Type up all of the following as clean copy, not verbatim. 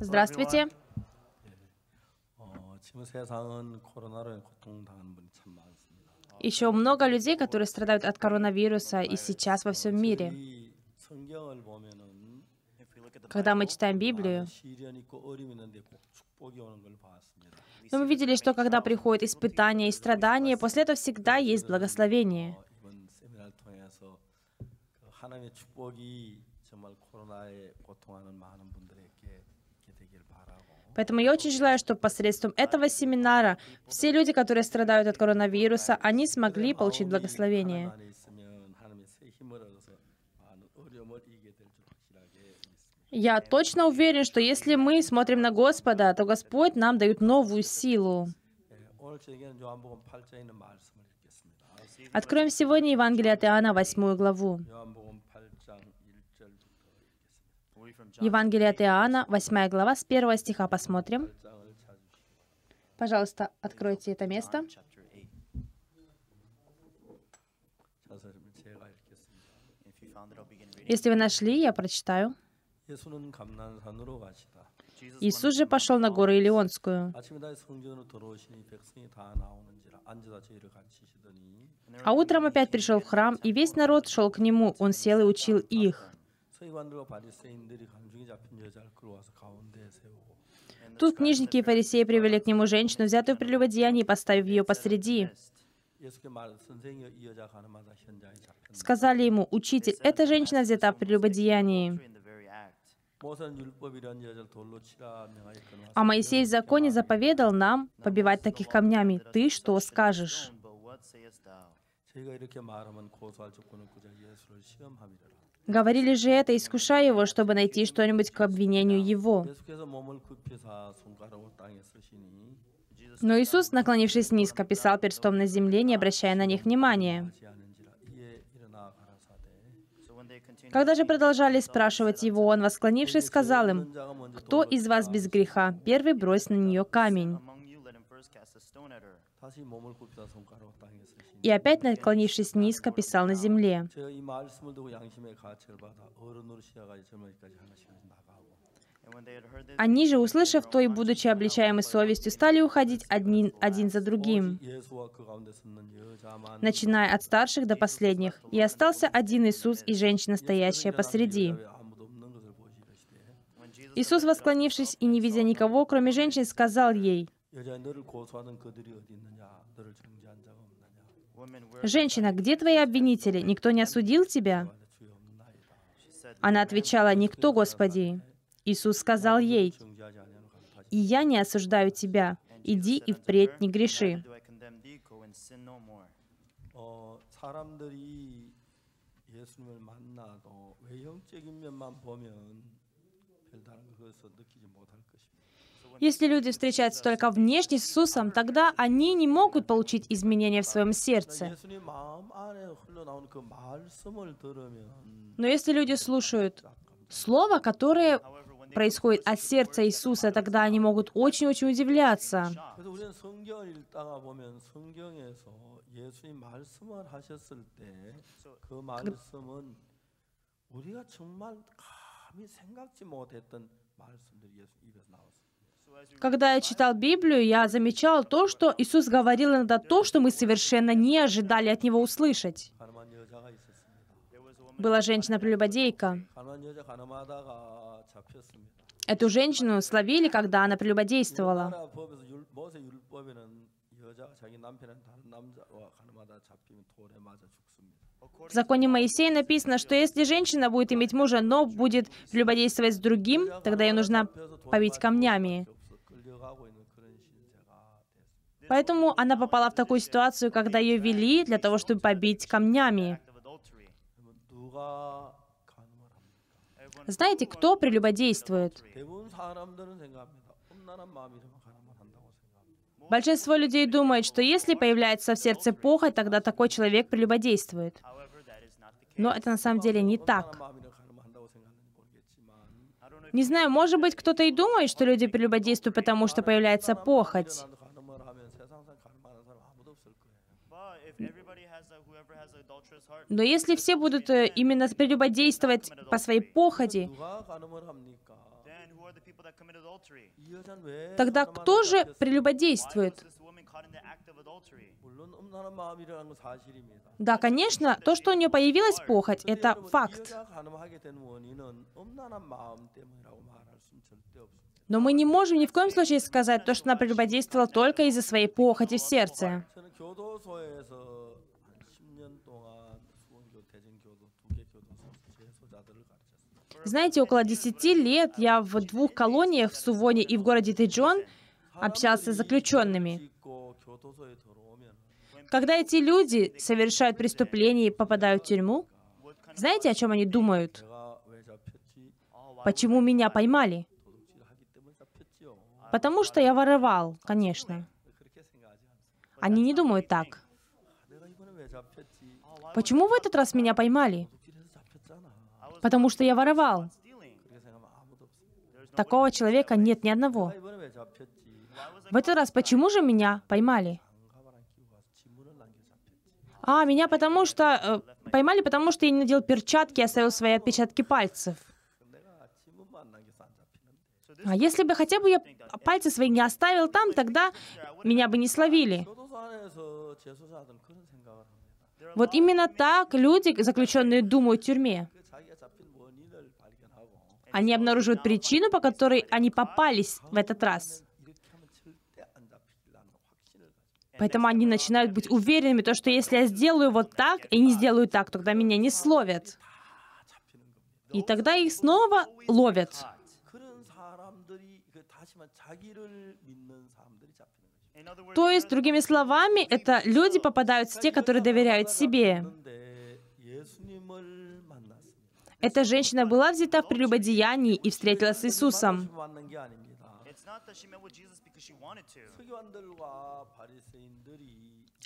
Здравствуйте. Еще много людей, которые страдают от коронавируса и сейчас во всем мире. Когда мы читаем Библию, но мы видели, что когда приходят испытания и страдания, после этого всегда есть благословение. Поэтому я очень желаю, чтобы посредством этого семинара все люди, которые страдают от коронавируса, они смогли получить благословение. Я точно уверен, что если мы смотрим на Господа, то Господь нам дает новую силу. Откроем сегодня Евангелие от Иоанна, 8 главу. Евангелие от Иоанна, 8 глава, с 1 стиха посмотрим. Пожалуйста, откройте это место. Если вы нашли, я прочитаю. Иисус же пошел на гору Илионскую. А утром опять пришел в храм, и весь народ шел к нему. Он сел и учил их. Тут книжники и фарисеи привели к нему женщину, взятую в прелюбодеянии, поставив ее посреди. Сказали ему: «Учитель, эта женщина взята в прелюбодеянии. А Моисей в законе заповедал нам побивать таких камнями. Ты что скажешь?» Говорили же это, искушая его, чтобы найти что-нибудь к обвинению его. Но Иисус, наклонившись низко, писал перстом на земле, не обращая на них внимания. Когда же продолжали спрашивать его, он, восклонившись, сказал им: «Кто из вас без греха, первый брось на нее камень». И опять, наклонившись низко, писал на земле. Они же, услышав то и будучи обличаемы совестью, стали уходить один за другим, начиная от старших до последних. И остался один Иисус и женщина, стоящая посреди. Иисус, восклонившись и не видя никого, кроме женщины, сказал ей: «Женщина, где твои обвинители? Никто не осудил тебя?» Она отвечала: «Никто, Господи». Иисус сказал ей: «И я не осуждаю тебя. Иди и впредь не греши». Если люди встречаются только внешне с Иисусом, тогда они не могут получить изменения в своем сердце. Но если люди слушают слово, которое происходит от сердца Иисуса, тогда они могут очень-очень удивляться. Когда я читал Библию, я замечал то, что Иисус говорил иногда то, что мы совершенно не ожидали от Него услышать. Была женщина-прелюбодейка. Эту женщину словили, когда она прелюбодействовала. В законе Моисея написано, что если женщина будет иметь мужа, но будет прелюбодействовать с другим, тогда ей нужно побить камнями. Поэтому она попала в такую ситуацию, когда ее вели для того, чтобы побить камнями. Знаете, кто прелюбодействует? Большинство людей думает, что если появляется в сердце похоть, тогда такой человек прелюбодействует. Но это на самом деле не так. Не знаю, может быть, кто-то и думает, что люди прелюбодействуют, потому что появляется похоть. Но если все будут именно прелюбодействовать по своей похоти, тогда кто же прелюбодействует? Да, конечно, то, что у нее появилась похоть, это факт. Но мы не можем ни в коем случае сказать то, что она прелюбодействовала только из-за своей похоти в сердце. Знаете, около 10 лет я в двух колониях в Сувоне и в городе Тэджон общался с заключенными. Когда эти люди совершают преступления и попадают в тюрьму, знаете, о чем они думают? Почему меня поймали? Потому что я воровал, конечно. Они не думают так. Почему в этот раз меня поймали? Потому что я воровал. Такого человека нет ни одного. В этот раз почему же меня поймали? А, меня потому что... поймали, потому что я не надел перчатки и оставил свои отпечатки пальцев. А если бы хотя бы я пальцы свои не оставил там, тогда меня бы не словили. Вот именно так люди, заключенные, думают в тюрьме. Они обнаруживают причину, по которой они попались в этот раз. Поэтому они начинают быть уверенными, то, что если я сделаю вот так и не сделаю так, тогда меня не словят. И тогда их снова ловят. То есть, другими словами, это люди попадаются те, которые доверяют себе. Эта женщина была взята в прелюбодеянии и встретилась с Иисусом.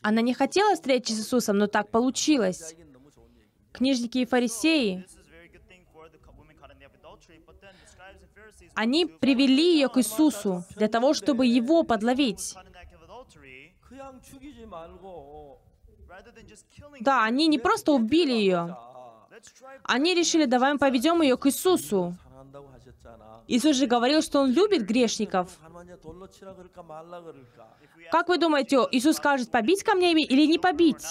Она не хотела встречи с Иисусом, но так получилось. Книжники и фарисеи, они привели ее к Иисусу для того, чтобы его подловить. Да, они не просто убили ее. Они решили, давай мы поведем ее к Иисусу. Иисус же говорил, что Он любит грешников. Как вы думаете, Иисус скажет, побить камнями или не побить?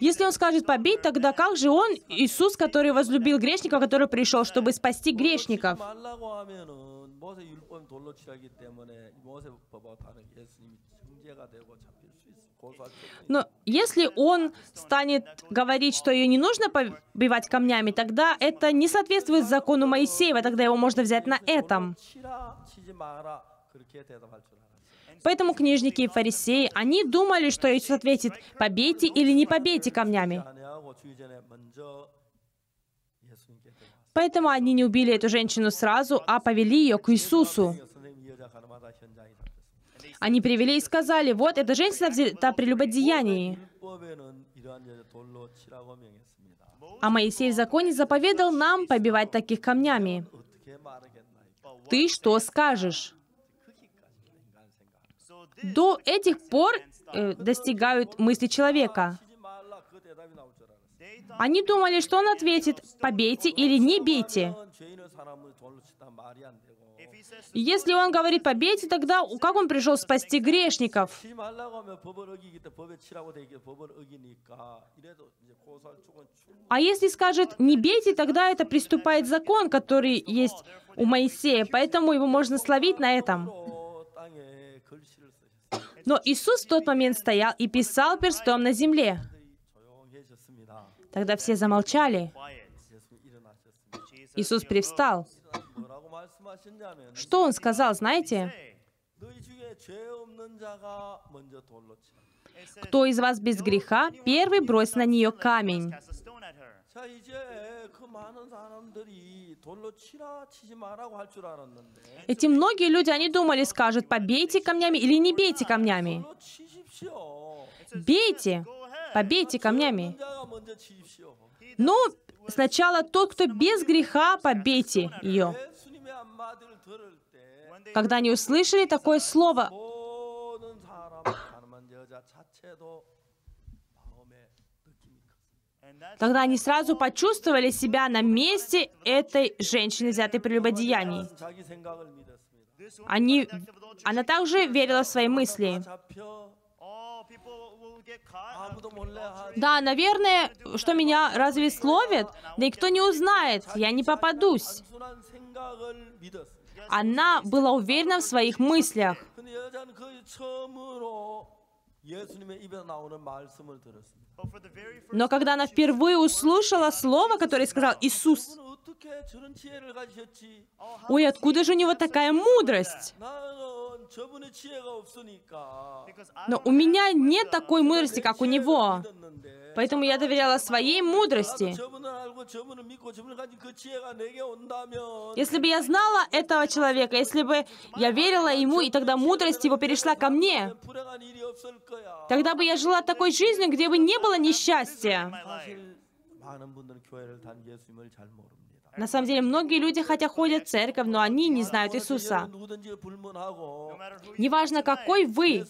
Если Он скажет побить, тогда как же Он, Иисус, который возлюбил грешников, который пришел, чтобы спасти грешников? Но если Он станет говорить, что ее не нужно побивать камнями, тогда это не соответствует закону Моисеева, тогда его можно взять на этом. Поэтому книжники и фарисеи, они думали, что Иисус ответит, побейте или не побейте камнями. Поэтому они не убили эту женщину сразу, а повели ее к Иисусу. Они привели и сказали, вот, эта женщина взята в прелюбодеянии. А Моисей в законе заповедал нам побивать таких камнями. Ты что скажешь? До этих пор достигают мысли человека. Они думали, что он ответит, побейте или не бейте. Если он говорит «побейте», тогда как он пришел спасти грешников? А если скажет «не бейте», тогда это приступает закон, который есть у Моисея, поэтому его можно словить на этом. Но Иисус в тот момент стоял и писал перстом на земле. Тогда все замолчали. Иисус привстал. Что Он сказал, знаете? «Кто из вас без греха, первый брось на нее камень». Эти многие люди, они думали, скажут, побейте камнями или не бейте камнями. Бейте, побейте камнями. Но сначала тот, кто без греха, побейте ее. Когда они услышали такое слово, тогда они сразу почувствовали себя на месте этой женщины, взятой при любодеянии. Она также верила в свои мысли. Да, наверное, что меня разве словят? Да и кто не узнает, я не попадусь. Она была уверена в своих мыслях. Но когда она впервые услышала слово, которое сказал Иисус, ой, откуда же у него такая мудрость? Но у меня нет такой мудрости, как у него. Поэтому я доверяла своей мудрости. Если бы я знала этого человека, если бы я верила ему, и тогда мудрость его перешла ко мне, тогда бы я жила такой жизнью, где бы не было несчастья. На самом деле, многие люди, хотя ходят в церковь, но они не знают Иисуса. Неважно, какой вы,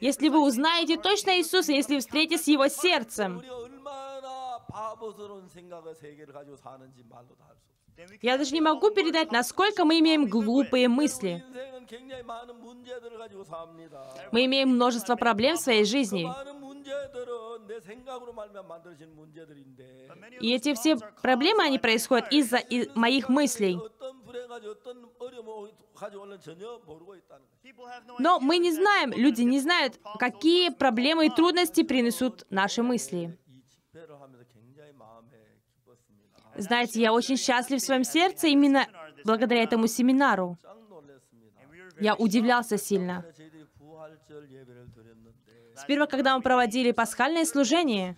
если вы узнаете точно Иисуса, если встретитесь с Его сердцем, я даже не могу передать, насколько мы имеем глупые мысли. Мы имеем множество проблем в своей жизни. И эти все проблемы, они происходят из-за моих мыслей. Но мы не знаем, люди не знают, какие проблемы и трудности принесут наши мысли. Знаете, я очень счастлив в своем сердце именно благодаря этому семинару. Я удивлялся сильно. Сперва, когда мы проводили пасхальное служение,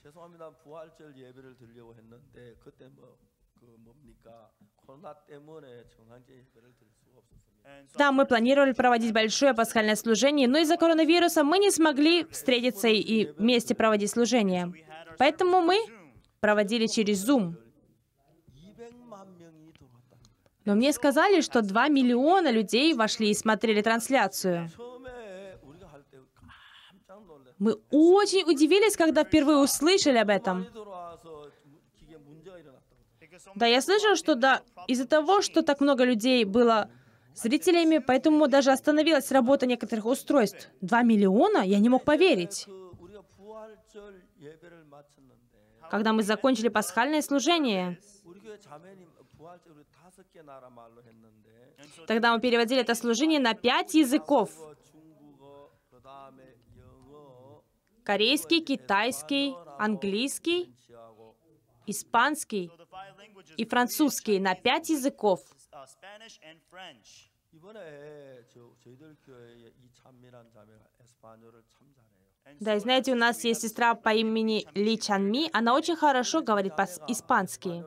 да, мы планировали проводить большое пасхальное служение, но из-за коронавируса мы не смогли встретиться и вместе проводить служение. Поэтому мы проводили через Zoom. Но мне сказали, что 2 миллиона людей вошли и смотрели трансляцию. Мы очень удивились, когда впервые услышали об этом. Да, я слышал, что да, из-за того, что так много людей было зрителями, поэтому даже остановилась работа некоторых устройств. 2 миллиона? Я не мог поверить. Когда мы закончили пасхальное служение, тогда мы переводили это служение на 5 языков. Корейский, китайский, английский, испанский и французский, на 5 языков. Да, и знаете, у нас есть сестра по имени Ли Чан Ми, она очень хорошо говорит по-испански.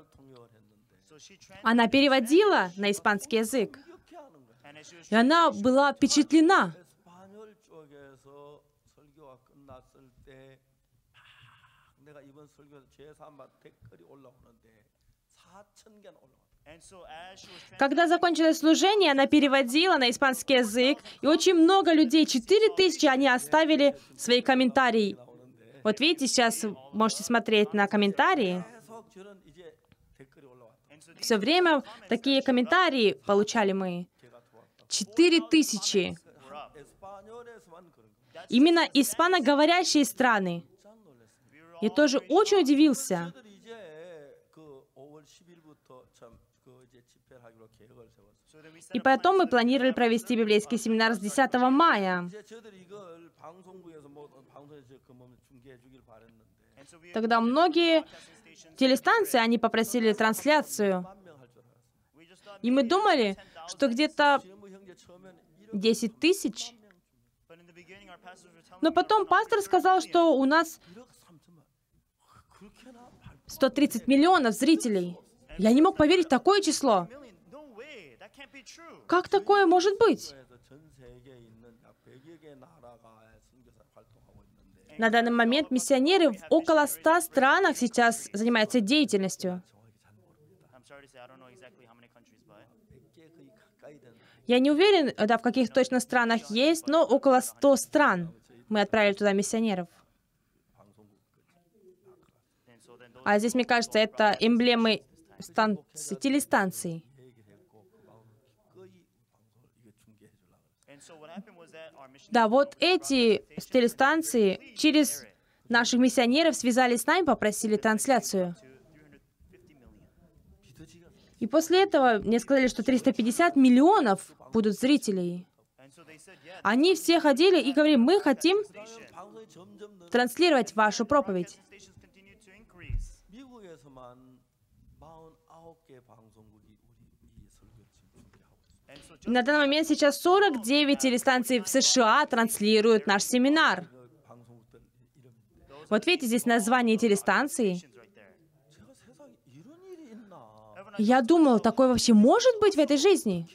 Она переводила на испанский язык, и она была впечатлена. Когда закончилось служение, она переводила на испанский язык, и очень много людей, 4000, они оставили свои комментарии. Вот видите, сейчас можете смотреть на комментарии. Все время такие комментарии получали мы. 4000. Именно испаноговорящие страны. Я тоже очень удивился. И потом мы планировали провести библейский семинар с 10 мая. Тогда многие телестанции, они попросили трансляцию. И мы думали, что где-то 10 000. Но потом пастор сказал, что у нас 130 миллионов зрителей. Я не мог поверить в такое число. Как такое может быть? На данный момент миссионеры в около 100 странах сейчас занимаются деятельностью. Я не уверен, да, в каких точно странах есть, но около 100 стран мы отправили туда миссионеров. А здесь, мне кажется, это эмблемы телестанций. Да, вот эти телестанции через наших миссионеров связались с нами, попросили трансляцию. И после этого мне сказали, что 350 миллионов будут зрителей. Они все ходили и говорили, мы хотим транслировать вашу проповедь. И на данный момент сейчас 49 телестанций в США транслируют наш семинар. Вот видите, здесь название телестанции. Я думал, такое вообще может быть в этой жизни?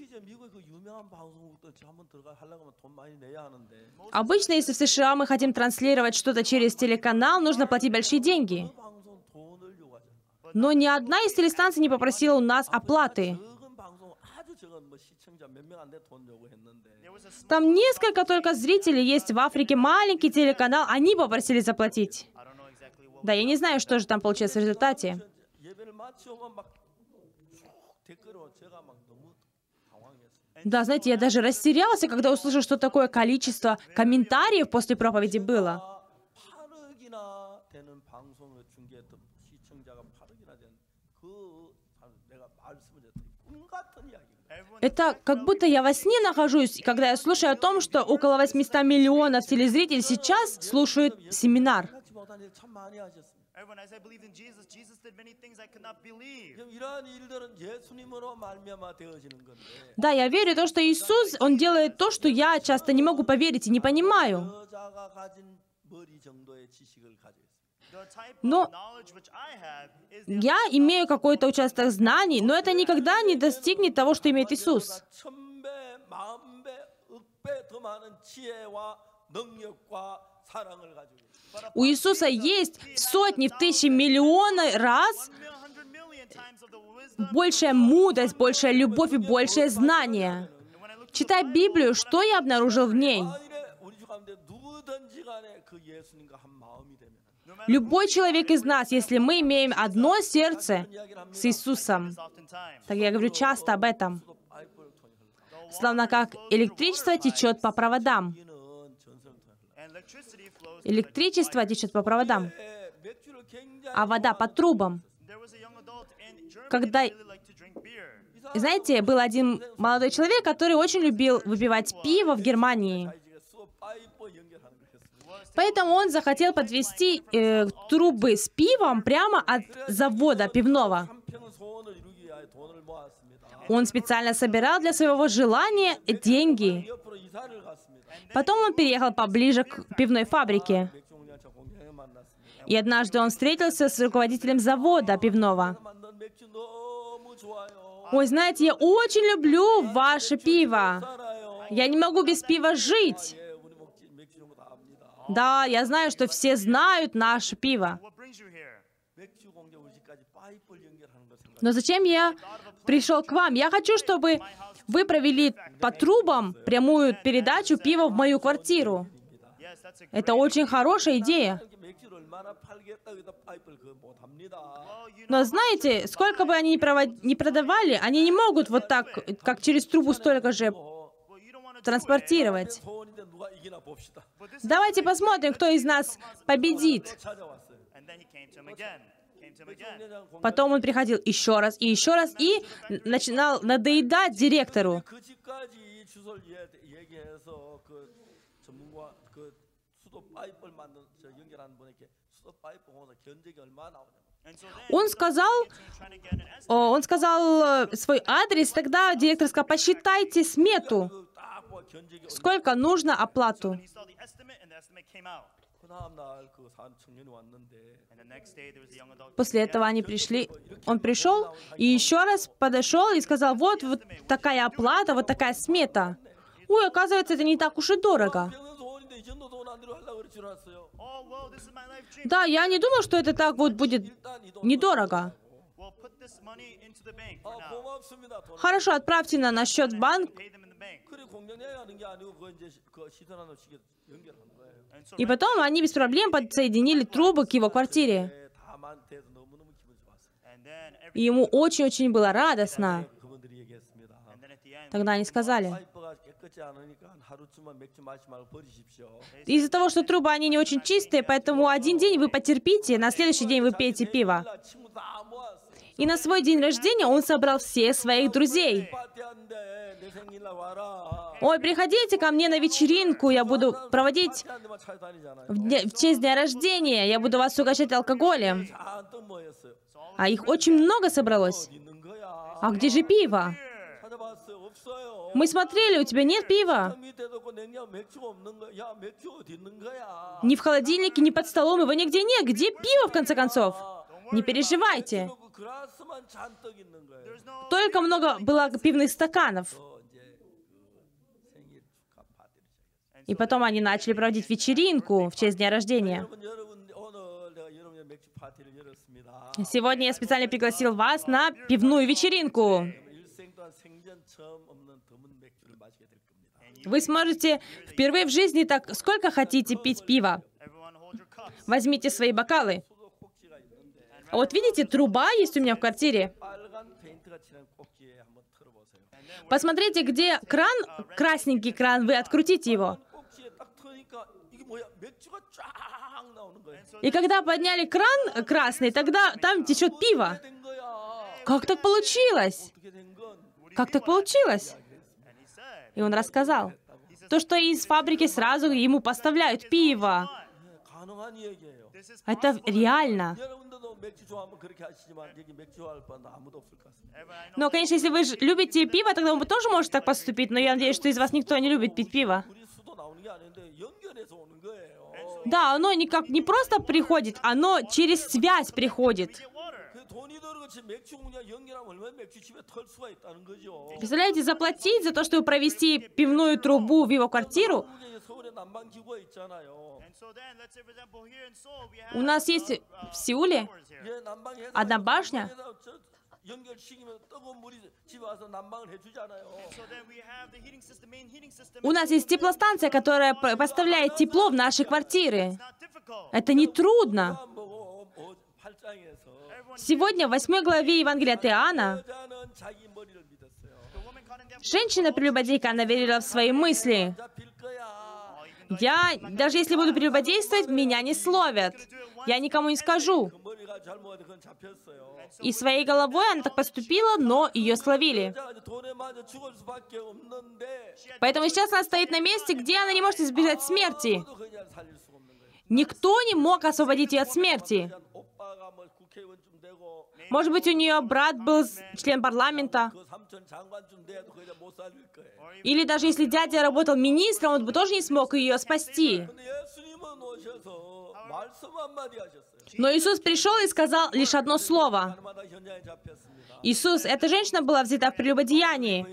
Обычно, если в США мы хотим транслировать что-то через телеканал, нужно платить большие деньги. Но ни одна из телестанций не попросила у нас оплаты. Там несколько только зрителей есть в Африке, маленький телеканал, они попросили заплатить. Да, я не знаю, что же там получилось в результате. Да, знаете, я даже растерялся, когда услышал, что такое количество комментариев после проповеди было. Это как будто я во сне нахожусь, когда я слушаю о том, что около 800 миллионов телезрителей сейчас слушают семинар. Да, я верю в то, что Иисус, Он делает то, что я часто не могу поверить и не понимаю. Но я имею какой-то участок знаний, но это никогда не достигнет того, что имеет Иисус. У Иисуса есть в сотни, в тысячи, миллионы раз большая мудрость, большая любовь и большее знание. Читая Библию, что я обнаружил в ней? Любой человек из нас, если мы имеем одно сердце с Иисусом, так я говорю часто об этом, словно как электричество течет по проводам. Электричество течет по проводам, а вода по трубам. Когда, знаете, был один молодой человек, который очень любил выпивать пиво в Германии. Поэтому он захотел подвести трубы с пивом прямо от завода пивного. Он специально собирал для своего желания деньги. Потом он переехал поближе к пивной фабрике. И однажды он встретился с руководителем завода пивного. «Ой, знаете, я очень люблю ваше пиво. Я не могу без пива жить». Да, я знаю, что все знают наше пиво. Но зачем я пришел к вам? Я хочу, чтобы вы провели по трубам прямую передачу пива в мою квартиру. Это очень хорошая идея. Но знаете, сколько бы они ни продавали, они не могут вот так, как через трубу, столько же транспортировать. Давайте посмотрим, кто из нас победит. Потом он приходил еще раз и начинал надоедать директору. Он сказал свой адрес, тогда директор сказал, посчитайте смету, сколько нужно оплату. После этого они пришли, он пришел и еще раз подошел и сказал, вот такая оплата, вот такая смета. Ой, оказывается, это не так уж и дорого. Да, я не думал, что это так вот будет недорого. Хорошо, отправьте на счет банк. И потом они без проблем подсоединили трубы к его квартире. И ему очень-очень было радостно. Тогда они сказали: из-за того, что трубы они не очень чистые, поэтому один день вы потерпите, на следующий день вы пейте пиво. И на свой день рождения он собрал всех своих друзей. Ой, приходите ко мне на вечеринку, я буду проводить в честь дня рождения, я буду вас угощать алкоголем. А их очень много собралось. А где же пиво? Мы смотрели, у тебя нет пива. Ни в холодильнике, ни под столом, его нигде нет. Где пиво, в конце концов? Не переживайте. Только много было пивных стаканов. И потом они начали проводить вечеринку в честь дня рождения. Сегодня я специально пригласил вас на пивную вечеринку. Вы сможете впервые в жизни так сколько хотите пить пива. Возьмите свои бокалы. А вот видите, труба есть у меня в квартире. Посмотрите, где кран, красненький кран, вы открутите его. И когда подняли кран красный, тогда там течет пиво. Как так получилось? Как так получилось? И он рассказал, то, что из фабрики сразу ему поставляют пиво. Это реально. Но, конечно, если вы любите пиво, тогда вы тоже можете так поступить, но я надеюсь, что из вас никто не любит пить пиво. Да, оно никак не просто приходит, оно через связь приходит. Представляете, заплатить за то, чтобы провести пивную трубу в его квартиру. У нас есть в Сеуле одна башня. У нас есть теплостанция, которая поставляет тепло в наши квартиры. Это не трудно. Сегодня в 8 главе Евангелия от Иоанна женщина-прелюбодейка, она верила в свои мысли. Я, даже если буду прелюбодействовать, меня не словят. Я никому не скажу. И своей головой она так поступила, но ее словили. Поэтому сейчас она стоит на месте, где она не может избежать смерти. Никто не мог освободить ее от смерти. Может быть, у нее брат был член парламента. Или даже если дядя работал министром, он бы тоже не смог ее спасти. Но Иисус пришел и сказал лишь одно слово. Иисус, эта женщина была взята в прелюбодеянии.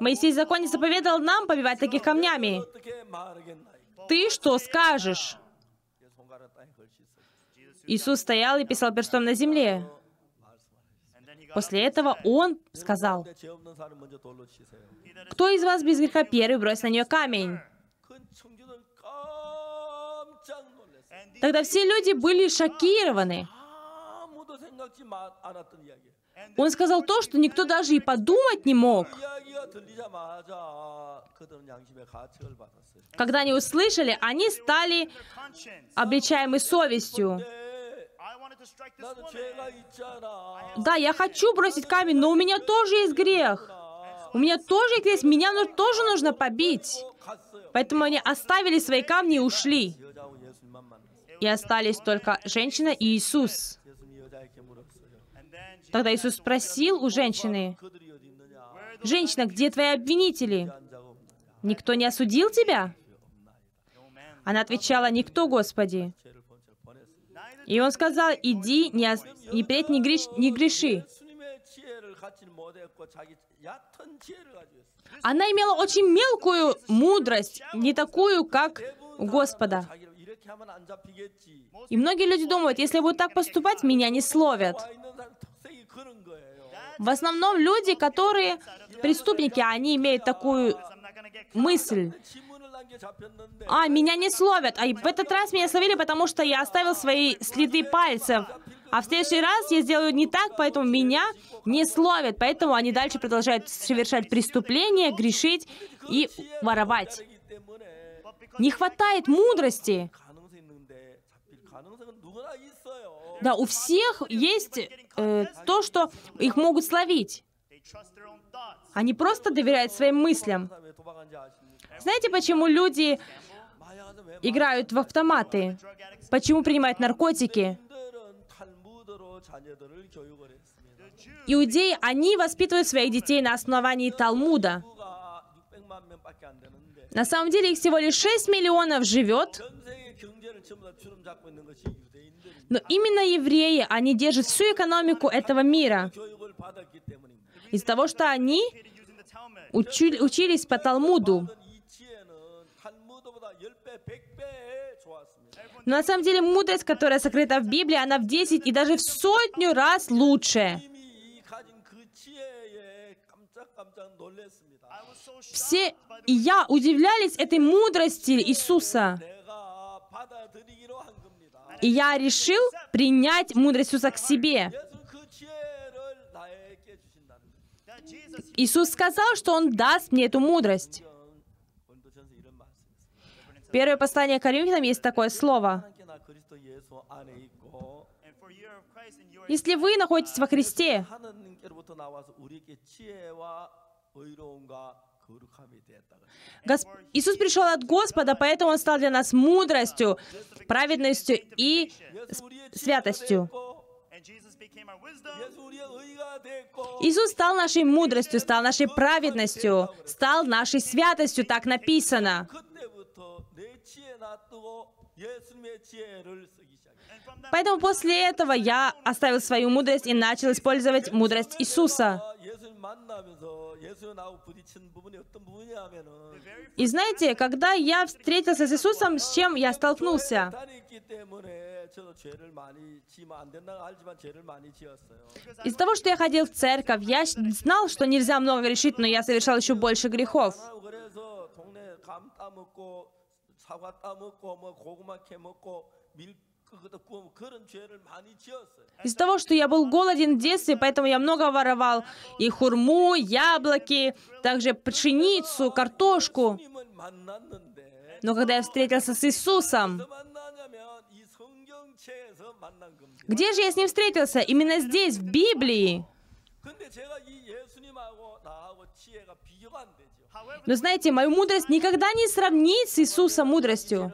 Моисей в законе заповедал нам побивать таких камнями. Ты что скажешь? Иисус стоял и писал перстом на земле. После этого он сказал: кто из вас без греха первый бросит на нее камень? Тогда все люди были шокированы. Он сказал то, что никто даже и подумать не мог. Когда они услышали, они стали обличаемы совестью. Да, я хочу бросить камень, но у меня тоже есть грех. У меня тоже есть грех, меня тоже нужно побить. Поэтому они оставили свои камни и ушли. И остались только женщина и Иисус. Тогда Иисус спросил у женщины: «Женщина, где твои обвинители? Никто не осудил тебя?» Она отвечала: «Никто, Господи». И он сказал: «Иди, впредь не греши». Она имела очень мелкую мудрость, не такую, как у Господа. И многие люди думают, если я буду так поступать, меня не словят. В основном люди, которые преступники, они имеют такую мысль. А, меня не словят. А в этот раз меня словили, потому что я оставил свои следы пальцев. А в следующий раз я сделаю не так, поэтому меня не словят. Поэтому они дальше продолжают совершать преступления, грешить и воровать. Не хватает мудрости. Да, у всех есть то, что их могут словить. Они просто доверяют своим мыслям. Знаете, почему люди играют в автоматы? Почему принимают наркотики? Иудеи, они воспитывают своих детей на основании Талмуда. На самом деле их всего лишь 6 миллионов живет. Но именно евреи, они держат всю экономику этого мира. Из-за того, что они учились по Талмуду. Но на самом деле мудрость, которая сокрыта в Библии, она в 10 и даже в 100 раз лучше. Все и я удивлялись этой мудрости Иисуса. И я решил принять мудрость Иисуса к себе. Иисус сказал, что Он даст мне эту мудрость. Первое послание к Коринфянам есть такое слово. Если вы находитесь во Христе, Иисус пришел от Господа, поэтому Он стал для нас мудростью, праведностью и святостью. Иисус стал нашей мудростью, стал нашей праведностью, стал нашей святостью, так написано. Поэтому после этого я оставил свою мудрость и начал использовать мудрость Иисуса. И знаете, когда я встретился с Иисусом, с чем я столкнулся? Из-за того, что я ходил в церковь, я знал, что нельзя много грешить, но я совершал еще больше грехов. Из-за того, что я был голоден в детстве, поэтому я много воровал и хурму, яблоки, также пшеницу, картошку. Но когда я встретился с Иисусом, где же я с Ним встретился? Именно здесь, в Библии. Но знаете, мою мудрость никогда не сравнить с Иисусом мудростью.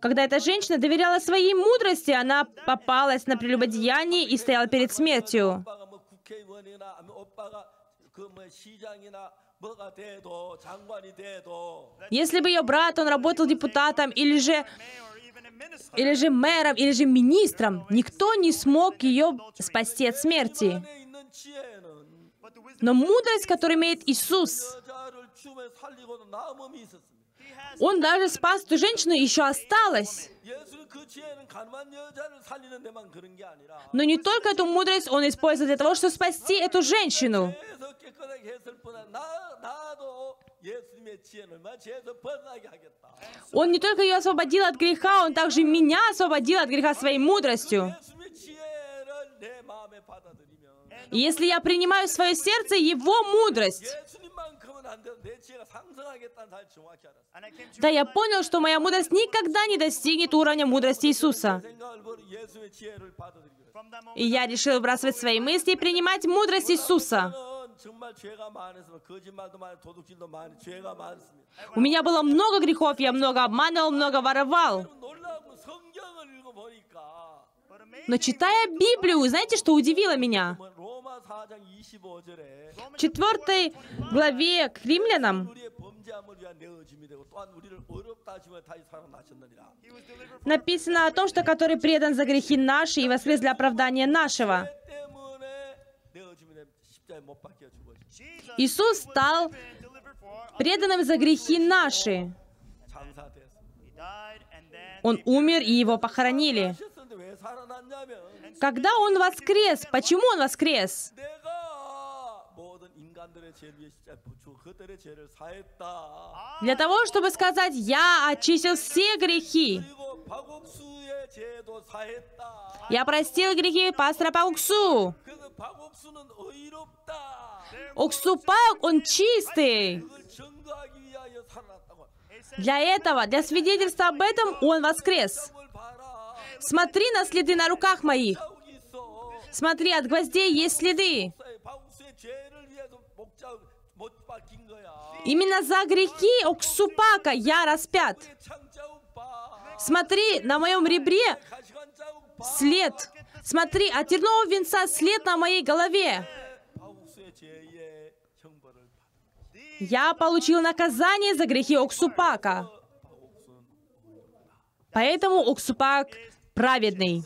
Когда эта женщина доверяла своей мудрости, она попалась на прелюбодеяние и стояла перед смертью. Если бы ее брат, он работал депутатом, или же мэром, или же министром, никто не смог ее спасти от смерти. Но мудрость, которую имеет Иисус, Он даже спас эту женщину, еще осталась. Но не только эту мудрость Он использовал для того, чтобы спасти эту женщину. Он не только ее освободил от греха, Он также меня освободил от греха своей мудростью. И если я принимаю в свое сердце Его мудрость, да, я понял, что моя мудрость никогда не достигнет уровня мудрости Иисуса. И я решил выбрасывать свои мысли и принимать мудрость Иисуса. У меня было много грехов, я много обманывал, много воровал. Но читая Библию, знаете, что удивило меня? В 4 главе к Римлянам написано о том, что который предан за грехи наши и воскрес для оправдания нашего. Иисус стал преданным за грехи наши. Он умер, и его похоронили. Когда он воскрес? Почему он воскрес? Для того, чтобы сказать: «Я очистил все грехи». Я простил грехи пастора Пак Ок Су. Ок Су Пак, он чистый. Для этого, для свидетельства об этом, он воскрес. Смотри на следы на руках моих. Смотри, от гвоздей есть следы. Именно за грехи Ок Су Пака я распят. Смотри, на моем ребре след. Смотри, от тернового венца след на моей голове. Я получил наказание за грехи Ок Су Пака. Поэтому Ок Су Пак праведный.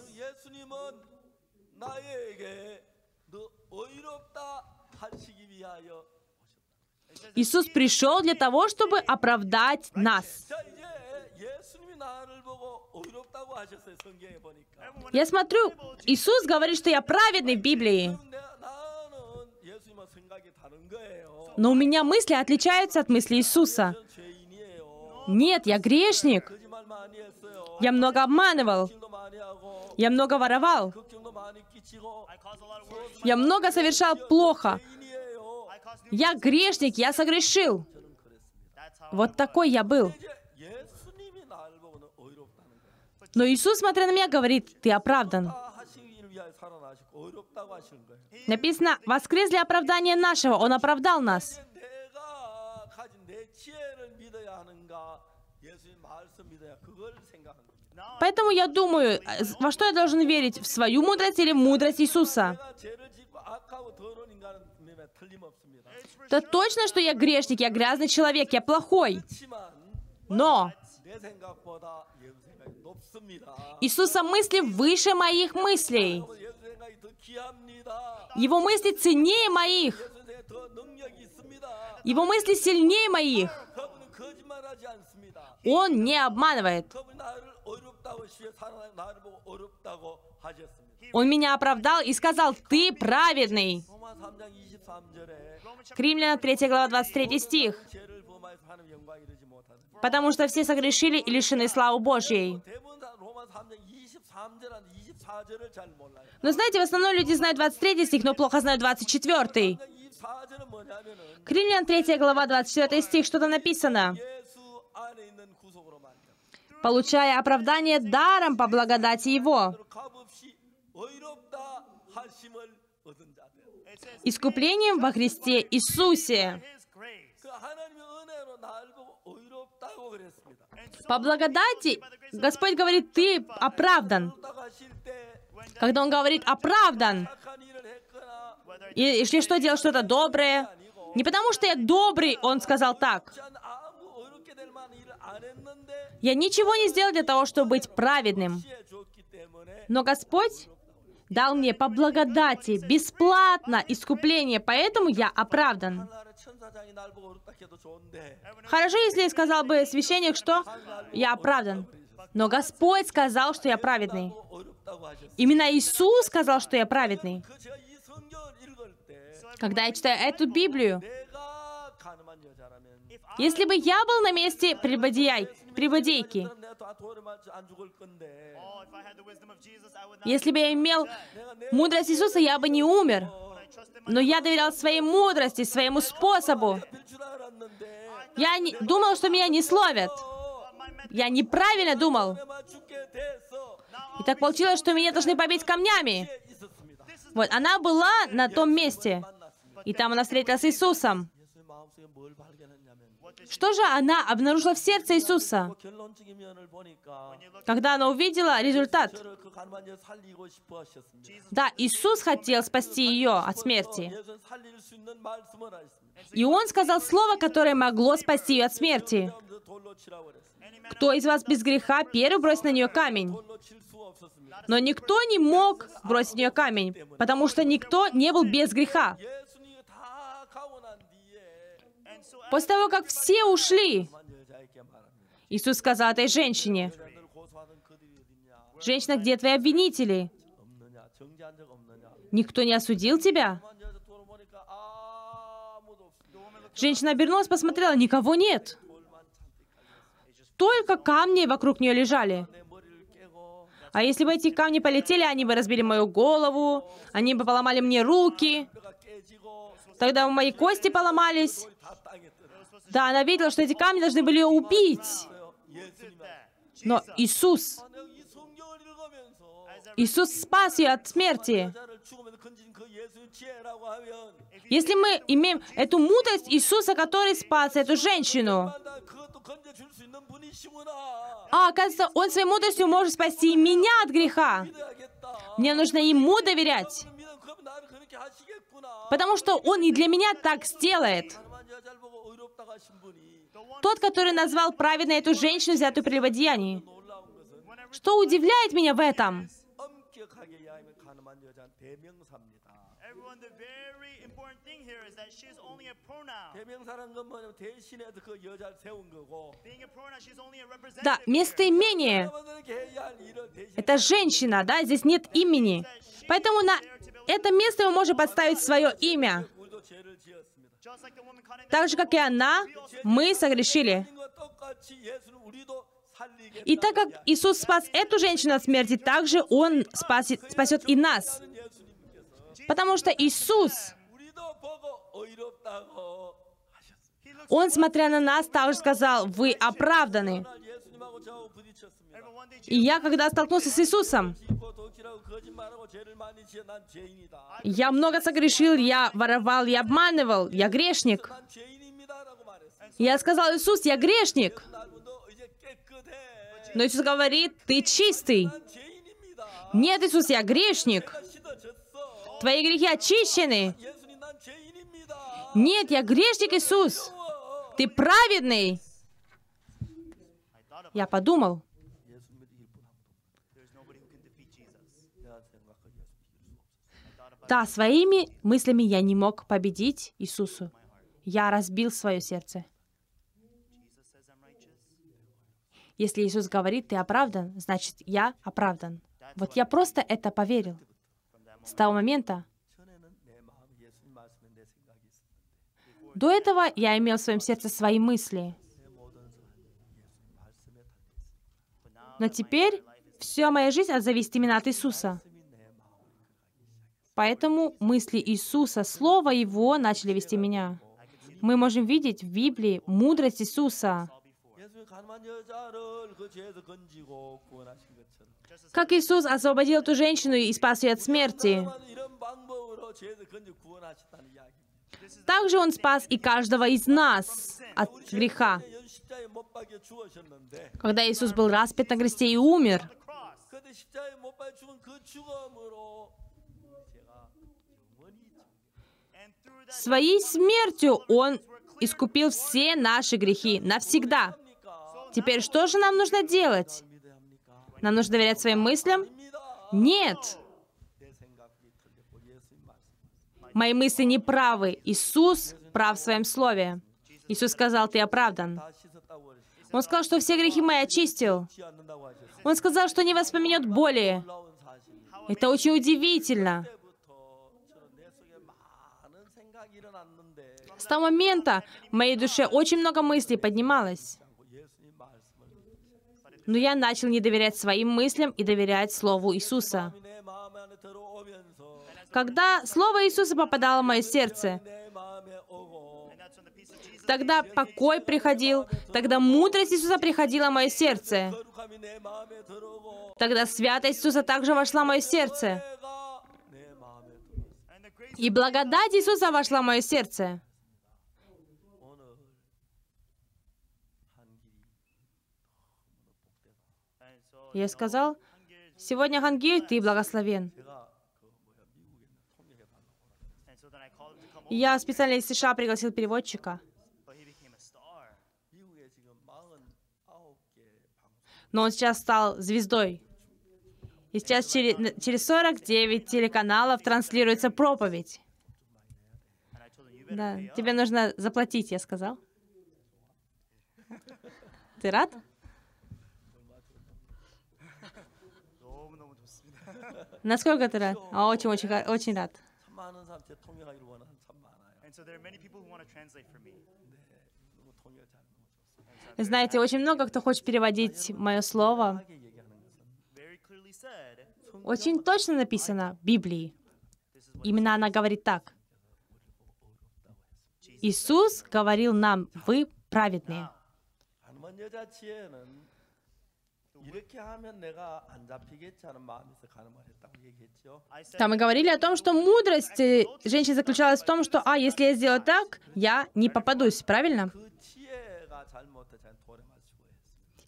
Иисус пришел для того, чтобы оправдать нас. Я смотрю, Иисус говорит, что я праведный в Библии. Но у меня мысли отличаются от мыслей Иисуса. Нет, я грешник. Я много обманывал. Я много воровал. Я много совершал плохо. Я грешник, я согрешил. Вот такой я был. Но Иисус, смотря на меня, говорит: ты оправдан. Написано: воскрес для оправдания нашего, он оправдал нас. Поэтому я думаю, во что я должен верить? В свою мудрость или в мудрость Иисуса? Это точно, что я грешник, я грязный человек, я плохой. Но Иисуса мысли выше моих мыслей. Его мысли ценнее моих. Его мысли сильнее моих. Он не обманывает. Он меня оправдал и сказал: ты праведный. К Римлянам 3 глава 23 стих. Потому что все согрешили и лишены славы Божьей. Но знаете, в основном люди знают 23 стих, но плохо знают 24. К Римлянам 3 глава 24 стих что-то написано. Получая оправдание даром по благодати Его. Искуплением во Христе Иисусе. По благодати Господь говорит: ты оправдан. Когда Он говорит оправдан, и если что, делал что-то доброе, не потому что я добрый, Он сказал так. Я ничего не сделал для того, чтобы быть праведным. Но Господь дал мне по благодати, бесплатно искупление, поэтому я оправдан. Хорошо, если сказал бы священник, что я оправдан. Но Господь сказал, что я праведный. Именно Иисус сказал, что я праведный. Когда я читаю эту Библию, если бы я был на месте прелюбодейки, если бы я имел мудрость Иисуса, я бы не умер. Но я доверял своей мудрости, своему способу. Я думал, что меня не словят. Я неправильно думал. И так получилось, что меня должны побить камнями. Вот, она была на том месте. И там она встретилась с Иисусом. Что же она обнаружила в сердце Иисуса, когда она увидела результат? Да, Иисус хотел спасти ее от смерти. И Он сказал слово, которое могло спасти ее от смерти. Кто из вас без греха, первый бросит на нее камень. Но никто не мог бросить на нее камень, потому что никто не был без греха. После того, как все ушли, Иисус сказал этой женщине: «Женщина, где твои обвинители? Никто не осудил тебя?» Женщина обернулась, посмотрела, никого нет. Только камни вокруг нее лежали. А если бы эти камни полетели, они бы разбили мою голову, они бы поломали мне руки, тогда мои кости поломались. Да, она видела, что эти камни должны были ее убить. Но Иисус спас ее от смерти. Если мы имеем эту мудрость Иисуса, который спас эту женщину, а оказывается, Он своей мудростью может спасти и меня от греха. Мне нужно Ему доверять, потому что Он и для меня так сделает. Тот, который назвал праведной эту женщину, взятую при Леводеянии. Что удивляет меня в этом? Да, местоимение. Это женщина, да, здесь нет имени. Поэтому на это место мы можем подставить свое имя. Так же, как и она, мы согрешили. И так как Иисус спас эту женщину от смерти, также Он спасет и нас. Потому что Иисус, Он, смотря на нас, также сказал: «Вы оправданы». И я, когда столкнулся с Иисусом, я много согрешил, я воровал, я обманывал, я грешник. Я сказал: «Иисус, я грешник». Но Иисус говорит: «Ты чистый». Нет, Иисус, я грешник. Твои грехи очищены. Нет, я грешник, Иисус. Ты праведный. Я подумал. Да, своими мыслями я не мог победить Иисусу. Я разбил свое сердце. Если Иисус говорит: «Ты оправдан», значит, я оправдан. Вот я просто это поверил. С того момента. До этого я имел в своем сердце свои мысли. Но теперь вся моя жизнь зависит именно от Иисуса. Поэтому мысли Иисуса, Слово Его начали вести меня. Мы можем видеть в Библии мудрость Иисуса. Как Иисус освободил эту женщину и спас ее от смерти, также Он спас и каждого из нас от греха. Когда Иисус был распят на кресте и умер, своей смертью Он искупил все наши грехи навсегда. Теперь что же нам нужно делать? Нам нужно доверять своим мыслям? Нет! Мои мысли не правы. Иисус прав в Своем Слове. Иисус сказал: «Ты оправдан». Он сказал, что все грехи мои очистил. Он сказал, что не воспоминет боли. Это очень удивительно. С того момента в моей душе очень много мыслей поднималось. Но я начал не доверять своим мыслям и доверять Слову Иисуса. Когда Слово Иисуса попадало в мое сердце, тогда покой приходил, тогда мудрость Иисуса приходила в мое сердце, тогда святость Иисуса также вошла в мое сердце, и благодать Иисуса вошла в мое сердце. Я сказал: «Сегодня, Хангиль, ты благословен». Я специально из США пригласил переводчика. Но он сейчас стал звездой. И сейчас через 49 телеканалов транслируется проповедь. Да, тебе нужно заплатить, я сказал. Ты рад? Насколько ты рад? Очень-очень рад. Знаете, очень много кто хочет переводить мое слово. Очень точно написано в Библии. Именно она говорит так. Иисус говорил нам, вы праведные. Там мы говорили о том, что мудрость женщины заключалась в том, что, если я сделаю так, я не попадусь, правильно?